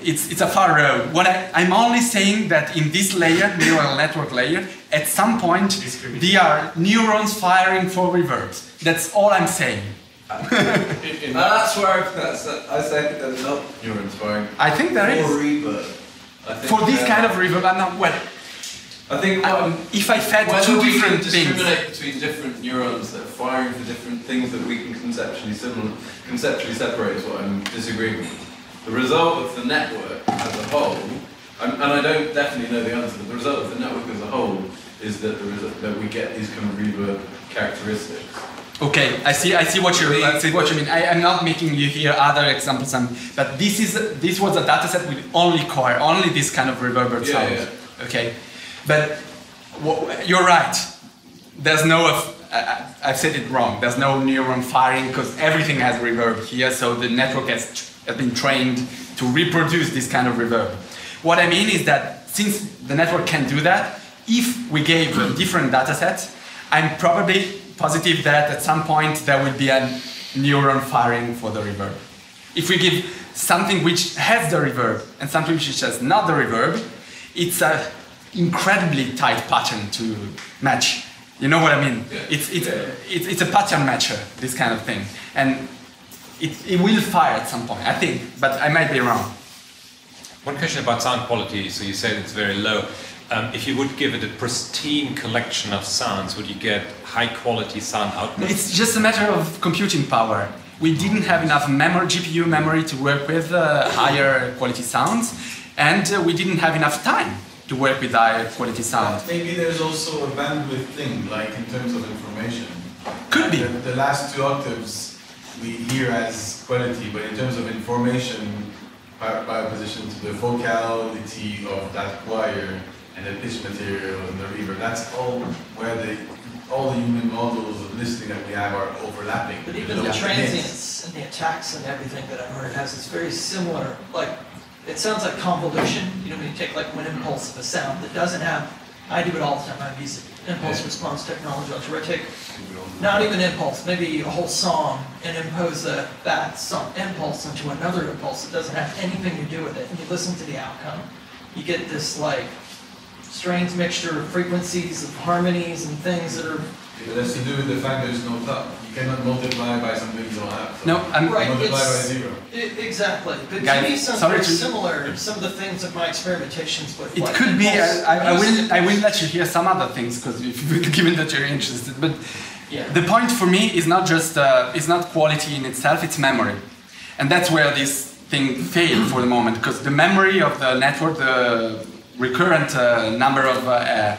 it's it's a far road. What I, I'm only saying that in this layer, neural network layer, at some point there are neurons firing for reverbs. That's all I'm saying. in, in that's where that's, I say there's not neurons firing. I think there for is. Reverb. I think for this kind of reverb, I'm not well. I think what, um, if I fed two different things. Whether we discriminate between different neurons that are firing for different things that we can conceptually, similar, conceptually separate is what I'm disagreeing with. The result of the network as a whole, and, and I don't definitely know the answer, but the result of the network as a whole is that, the result, that we get these kind of reverb characteristics. Okay, I see. I see what you. I see what you mean. I, I'm not making you hear other examples, but this is this was a data set with only core, only this kind of reverberant yeah, sound. Yeah. Okay, but you're right. There's no. I, I've said it wrong. There's no neuron firing because everything has reverb here. So the network has, has been trained to reproduce this kind of reverb. What I mean is that since the network can do that, if we gave different data sets, I'm probably positive that at some point there will be a neuron firing for the reverb. If we give something which has the reverb and something which has not the reverb, it's an incredibly tight pattern to match. You know what I mean? Yeah. It's, it's, yeah. It's, it's a pattern matcher, this kind of thing. And it, it will fire at some point, I think, but I might be wrong. One question about sound quality, so you said it's very low. Um, if you would give it a pristine collection of sounds, would you get high-quality sound output? It's just a matter of computing power. We didn't have enough memory, G P U memory to work with uh, higher quality sounds, and uh, we didn't have enough time to work with higher quality sound. But maybe there's also a bandwidth thing, like in terms of information. Could be. The, the last two octaves we hear as quality, but in terms of information, by position to the vocality of that choir, and the pitch material and the reverb, that's all where the, all the human models of listening that we have are overlapping. But even the, the transients and the attacks and everything that I've heard has this very similar, like, it sounds like convolution, you know, when you take like one impulse of a sound that doesn't have, I do it all the time, I have these impulse yeah. response technology, where I take not even impulse, maybe a whole song, and impose a, that song, impulse into another impulse that doesn't have anything to do with it, and you listen to the outcome, you get this like, strange mixture of frequencies, of harmonies, and things that are... It has to do with the fact there's no top. You cannot multiply by something you don't have. So no, I'm... Right, multiply by zero. It, exactly. But Guys, to me, some very similar, to... some of the things of my experimentations with... It like, could be... Pulse, I, I, I, will, I will let you hear some other things, because given that you're interested, but yeah. The point for me is not just... Uh, it's not quality in itself, it's memory. And that's where this thing failed for the moment, because the memory of the network, the... recurrent uh, number of uh, uh,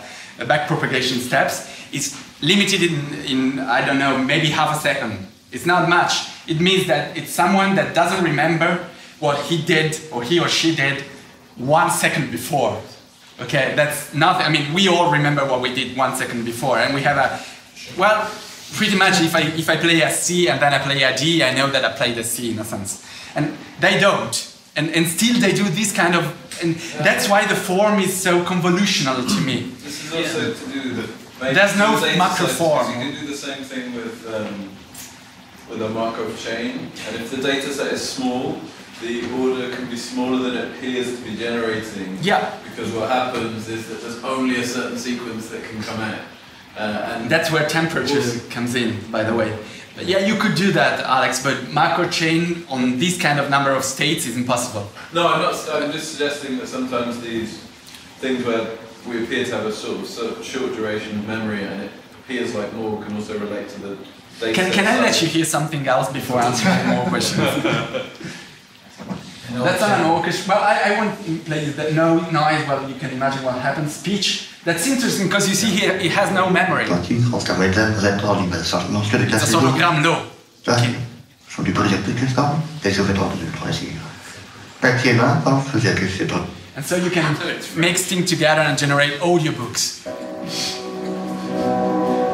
backpropagation steps is limited in, in, I don't know, maybe half a second. It's not much. It means that it's someone that doesn't remember what he did or he or she did one second before. Okay, that's nothing. I mean, we all remember what we did one second before, and we have a, well, pretty much if I, if I play a C and then I play a D, I know that I played a C in a sense. And they don't. And, and still they do this kind of, and yeah. That's why the form is so convolutional to me. This is also yeah. to do with the... There's no macro form. You can do the same thing with, um, with a Markov chain, and if the data set is small, the order can be smaller than it appears to be generating. Yeah. Because what happens is that there's only a certain sequence that can come out. Uh, and that's where temperature also comes in, by the way. But yeah, you could do that, Alex, but macro chain on this kind of number of states is impossible. No, I'm not. I'm just suggesting that sometimes these things where we appear to have a sort of, sort of short duration of memory and it appears like more can also relate to the data. Can, can I let you hear something else before answering more questions? That's not an orchestra. Well, I, I won't play that. No noise, but you can imagine what happens. Speech. That's interesting because you see here it has no memory. It's a sonogram law. Okay. And so you can mix things together and generate audiobooks.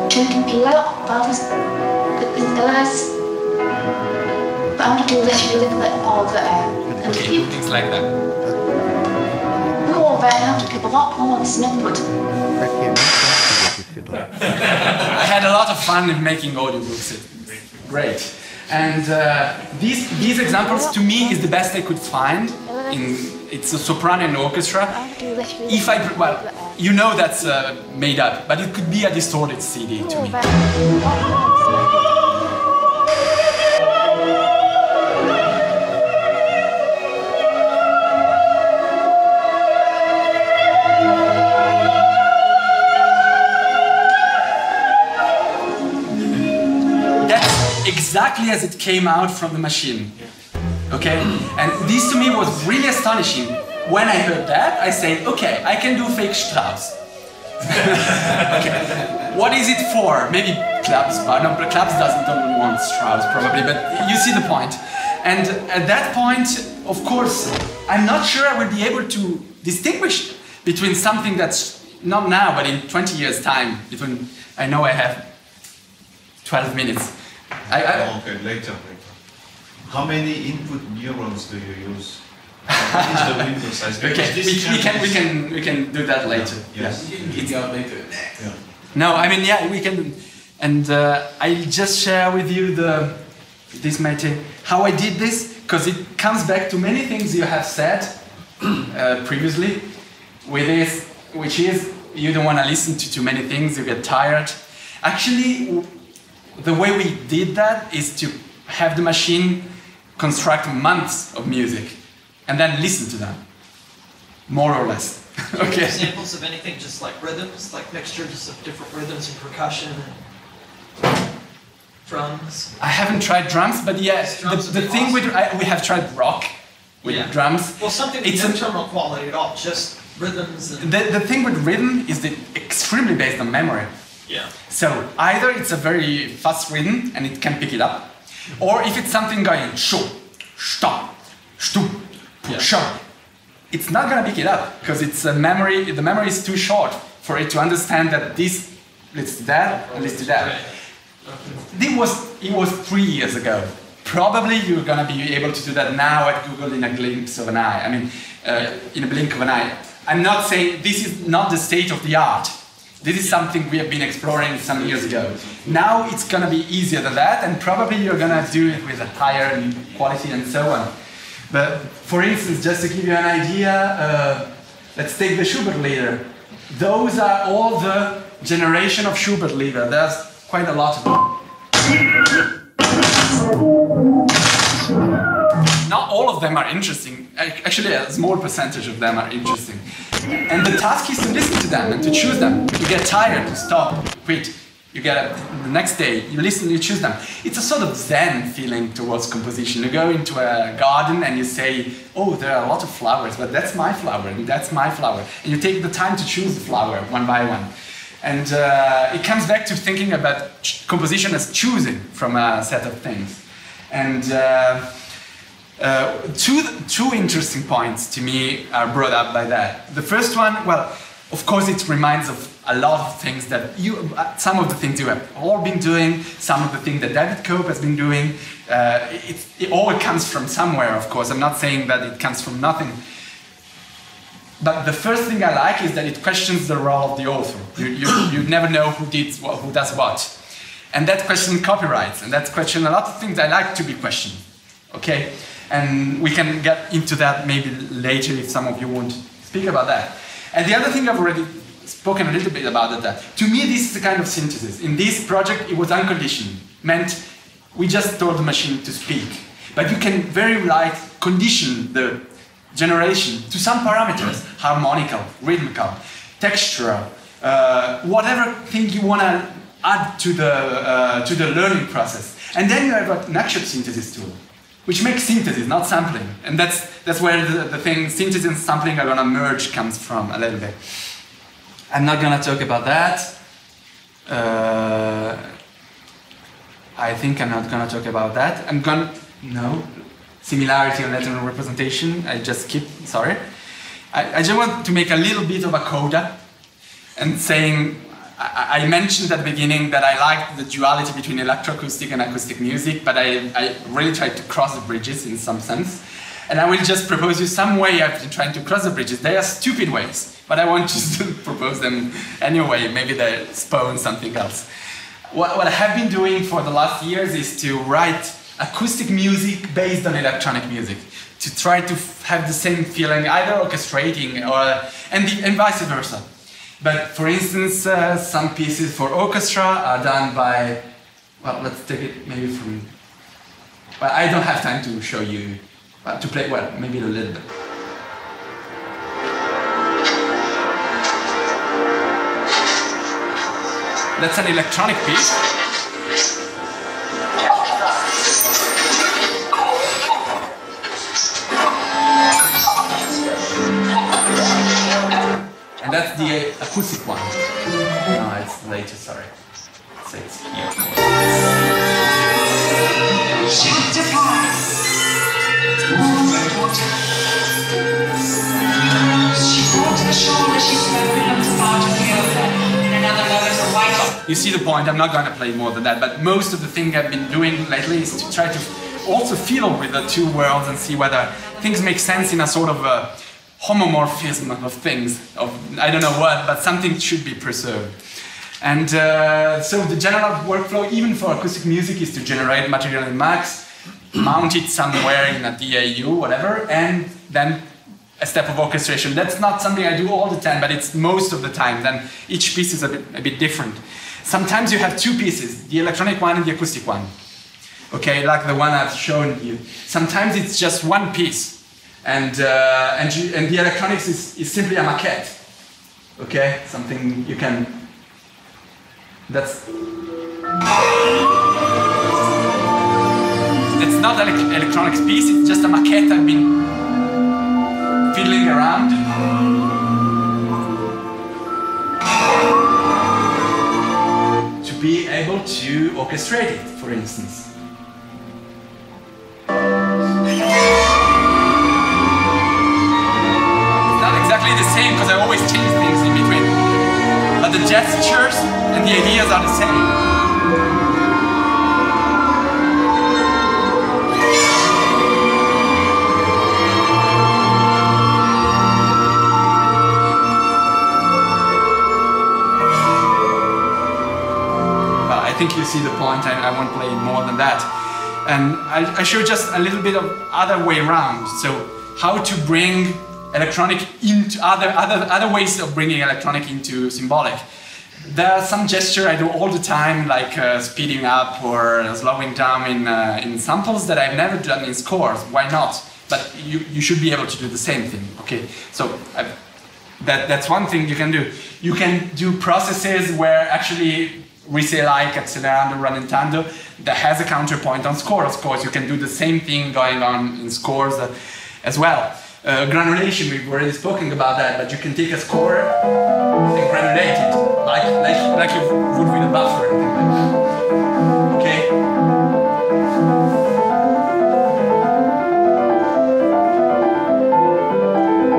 Okay, things like that. I had a lot of fun in making audiobooks. Great. And uh, these, these examples, to me, is the best I could find. In, it's a soprano and orchestra. If I, well, you know that's uh, made up, but it could be a distorted C D to me. exactly as it came out from the machine. Okay? And this to me was really astonishing. When I heard that, I said, okay, I can do fake Strauss. Okay. What is it for? Maybe Claps, but no, Claps doesn't don't want Strauss probably, but you see the point. And at that point, of course, I'm not sure I will be able to distinguish between something that's not now, but in twenty years' time, even I know I have twelve minutes. I, I, okay, later, later. How many input neurons do you use? What is the size? Okay, we, we, can, we, can, we can do that later. Yeah. Yes. Yeah. It's out later. Yeah. No, I mean, yeah, we can. And uh, I'll just share with you the, this might take, how I did this, because it comes back to many things you have said uh, previously, with this, which is you don't want to listen to too many things, you get tired. Actually, the way we did that is to have the machine construct months of music and then listen to them, more or less. Do you okay. have examples of anything just like rhythms, like mixtures of different rhythms and percussion? Drums. I haven't tried drums, but yeah, the, the thing awesome. with I, we have tried rock with yeah. drums. Well, something with no terminal quality at all, just rhythms. And the the thing with rhythm is that it's extremely based on memory. Yeah. So either it's a very fast rhythm and it can pick it up, or if it's something going shoo, stop, stoop, shoo, it's not gonna pick it up because it's a memory. The memory is too short for it to understand that this leads to that, leads to that. This was, it was three years ago. Probably you're going to be able to do that now at Google in a glimpse of an eye. I mean, uh, yeah. in a blink of an eye. I'm not saying this is not the state of the art. This is something we have been exploring some years ago. Now it's going to be easier than that, and probably you're going to do it with a higher quality and so on. But for instance, just to give you an idea, uh, let's take the Schubert Lieder. Those are all the generation of Schubert Lieder. There's quite a lot of them. Not all of them are interesting. Actually, a small percentage of them are interesting. And the task is to listen to them and to choose them. You get tired, you stop, quit. You get up the next day, you listen, you choose them. It's a sort of Zen feeling towards composition. You go into a garden and you say, oh, there are a lot of flowers, but that's my flower and that's my flower. And you take the time to choose the flower one by one. And uh, it comes back to thinking about composition as choosing from a set of things. And uh, uh, two, two interesting points to me are brought up by that. The first one, well, of course it reminds of a lot of things that you, uh, some of the things you have all been doing, some of the things that David Cope has been doing. Uh, it, it all comes from somewhere, of course. I'm not saying that it comes from nothing. But the first thing I like is that it questions the role of the author. You, you, you never know who did what, who does what. And that question copyrights, and that question a lot of things I like to be questioned. Okay? And we can get into that maybe later if some of you want to speak about that. And the other thing I've already spoken a little bit about that. To me, this is a kind of synthesis. In this project, it was unconditioned. Meant we just told the machine to speak. But you can very like condition the generation to some parameters, harmonical, rhythmical, textural, uh, whatever thing you want to add to the, uh, to the learning process. And then you have an actual synthesis tool, which makes synthesis, not sampling. And that's, that's where the, the thing, synthesis and sampling are going to merge comes from a little bit. I'm not going to talk about that. Uh, I think I'm not going to talk about that. I'm going to, no. Similarity and lateral representation. I just keep, sorry. I, I just want to make a little bit of a coda and saying, I, I mentioned at the beginning that I liked the duality between electroacoustic and acoustic music, but I, I really tried to cross the bridges in some sense. And I will just propose you some way I've been trying to cross the bridges. They are stupid ways, but I want you to propose them anyway. Maybe they spawn something else. What, what I have been doing for the last years is to write acoustic music based on electronic music, to try to have the same feeling, either orchestrating or and, the, and vice versa. But for instance, uh, some pieces for orchestra are done by, well, let's take it maybe from, well, I don't have time to show you, uh, to play, well, maybe a little bit. That's an electronic piece. you see the point. I'm not going to play more than that, but most of the thing I've been doing lately is to try to also feel with the two worlds and see whether things make sense in a sort of a homomorphism of things, of I don't know what, but something should be preserved. And uh, so the general workflow, even for acoustic music, is to generate material in Max, mount it somewhere in a D A U, whatever, and then a step of orchestration. That's not something I do all the time, but it's most of the time. Then each piece is a bit, a bit different. Sometimes you have two pieces, the electronic one and the acoustic one. Okay, like the one I've shown you. Sometimes it's just one piece, and uh, and, you, and the electronics is, is simply a maquette. Okay, something you can. That's. It's not an ele electronics piece. It's just a maquette I've been fiddling around. To be able to orchestrate it, for instance. The same, because I always change things in between, but the gestures and the ideas are the same. Well, I think you see the point. I, I won't play more than that, and I, I show just a little bit of other way around. So how to bring electronic into other other other ways of bringing electronic into symbolic. There are some gestures I do all the time, like uh, speeding up or slowing down in uh, in samples that I've never done in scores. Why not? But you you should be able to do the same thing. Okay, so I've, that that's one thing you can do. You can do processes where actually Rise like accelerando, rallentando, that has a counterpoint on score. Of course, you can do the same thing going on in scores uh, as well. Uh, granulation, we've already spoken about that, but you can take a score and granulate it, like, like, like you would with a buffer. Okay?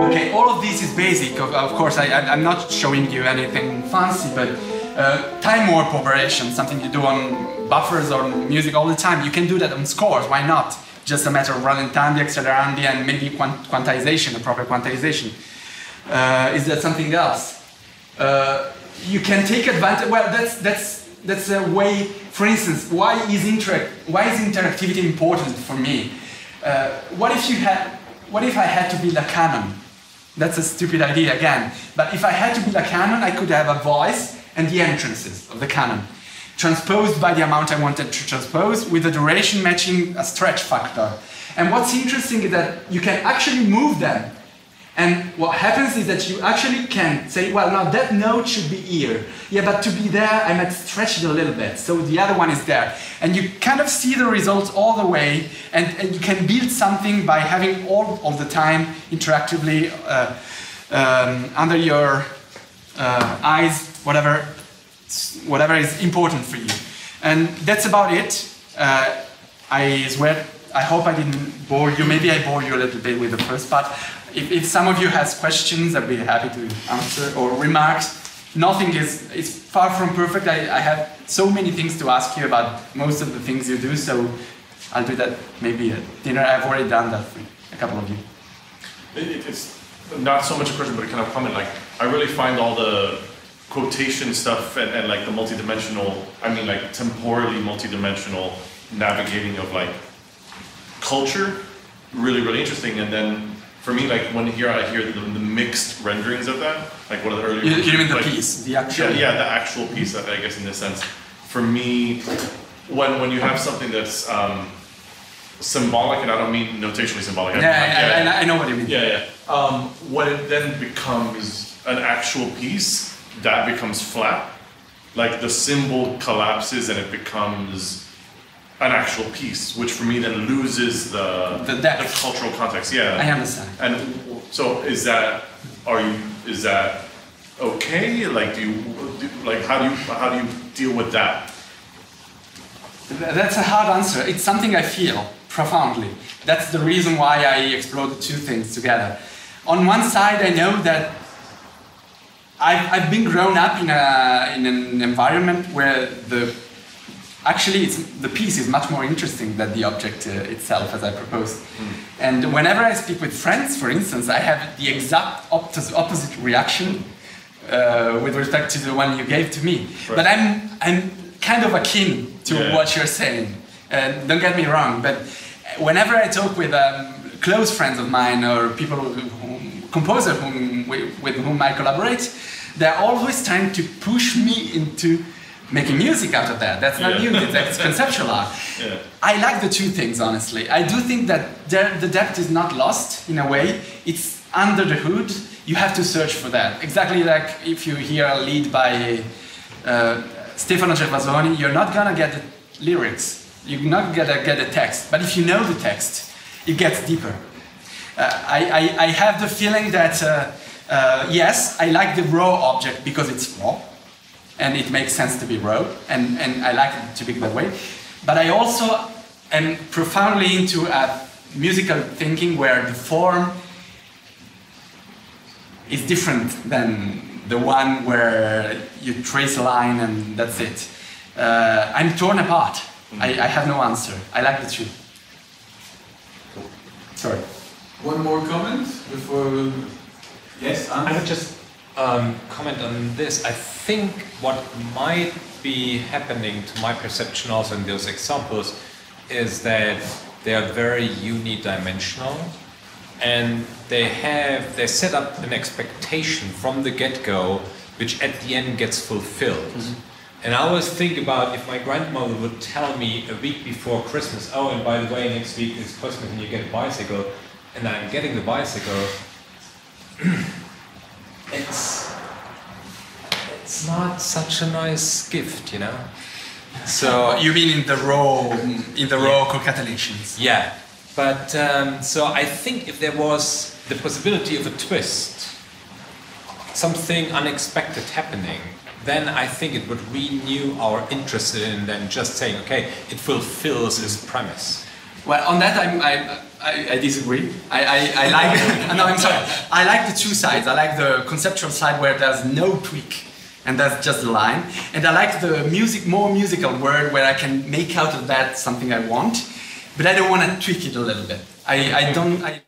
Okay, all of this is basic, of, of course, I, I, I'm not showing you anything fancy, but uh, time warp operation, something you do on buffers or music all the time, you can do that on scores, why not? Just a matter of rallentando, accelerando, and maybe quantization, a proper quantization. Uh, is that something else? Uh, you can take advantage. Well, that's that's that's a way. For instance, why is interact? Why is interactivity important for me? Uh, what if you had? What if I had to be Lacanon? That's a stupid idea again. But if I had to be Lacanon, I could have a voice and the entrances of the canon, transposed by the amount I wanted to transpose, with the duration matching a stretch factor. And what's interesting is that you can actually move them. And what happens is that you actually can say, well, now that note should be here. Yeah, but to be there, I might stretch it a little bit. So the other one is there. And you kind of see the results all the way. And, and you can build something by having all of the time interactively uh, um, under your uh, eyes, whatever. whatever is important for you. And that's about it. Uh, I swear, I hope I didn't bore you. Maybe I bore you a little bit with the first part. If, if some of you has questions, I'd be happy to answer, or remarks. Nothing is, is far from perfect. I, I have so many things to ask you about most of the things you do, so I'll do that maybe at dinner. I've already done that for a couple of you. It, it's not so much a question, but a kind of comment. Like, I really find all the quotation stuff and, and like the multidimensional, I mean like temporally multidimensional navigating of like culture, really, really interesting. And then for me, like when here I hear the, the mixed renderings of that, like one of the earlier. You, you mean the like, piece, the actual? Yeah, yeah, the actual piece, I guess in this sense. For me, when, when you have something that's um, symbolic, and I don't mean notationally symbolic. Yeah, I, mean, I, I, I, I know what you mean. Yeah, yeah. Um, when it then becomes an actual piece, that becomes flat, like the symbol collapses and it becomes an actual piece, which for me then loses the the, the cultural context. Yeah, I understand. And so, is that are you is that okay? Like, do you do, like how do you how do you deal with that? That's a hard answer. It's something I feel profoundly. That's the reason why I explore the two things together. On one side, I know that I've, I've been grown up in, a, in an environment where the actually it's, the piece is much more interesting than the object uh, itself, as I proposed. Mm. And whenever I speak with friends, for instance, I have the exact opposite reaction uh, with respect to the one you gave to me. Right. But I'm, I'm kind of akin to yeah. what you're saying. Uh, don't get me wrong, but whenever I talk with um, close friends of mine or people who, composers whom we, with whom I collaborate, they're always trying to push me into making music out of that. That's not yeah. music, that's conceptual art. Yeah. I like the two things, honestly. I do think that there, the depth is not lost, in a way. It's under the hood. You have to search for that. Exactly like if you hear a lead by uh, Stefano Gervasoni, you're not gonna get the lyrics. You're not gonna get the text. But if you know the text, it gets deeper. Uh, I, I, I have the feeling that, uh, uh, yes, I like the raw object because it's raw. And it makes sense to be raw, and, and I like it to be that way. But I also am profoundly into a musical thinking where the form is different than the one where you trace a line and that's it. Uh, I'm torn apart. Mm-hmm. I, I have no answer. I like the truth. Cool. Sorry. One more comment before we... Yes, I have just... Um, comment on this. I think what might be happening, to my perception also in those examples, is that they are very unidimensional, and they have they set up an expectation from the get-go, which at the end gets fulfilled. Mm-hmm. And I always think about if my grandmother would tell me a week before Christmas, oh, and by the way, next week is Christmas and you get a bicycle, and I'm getting the bicycle. It's, it's not such a nice gift, you know? So you mean in the raw, in the raw yeah. concatenations? Yeah, but um, so I think if there was the possibility of a twist, something unexpected happening, then I think it would renew our interest in than just saying, okay, it fulfills its premise. Well, on that I'm, I, I, I disagree. I, I, I like. No, I'm sorry. I like the two sides. I like the conceptual side where there's no tweak, and that's just the line. And I like the music, more musical word where I can make out of that something I want, but I don't want to tweak it a little bit. I, I don't. I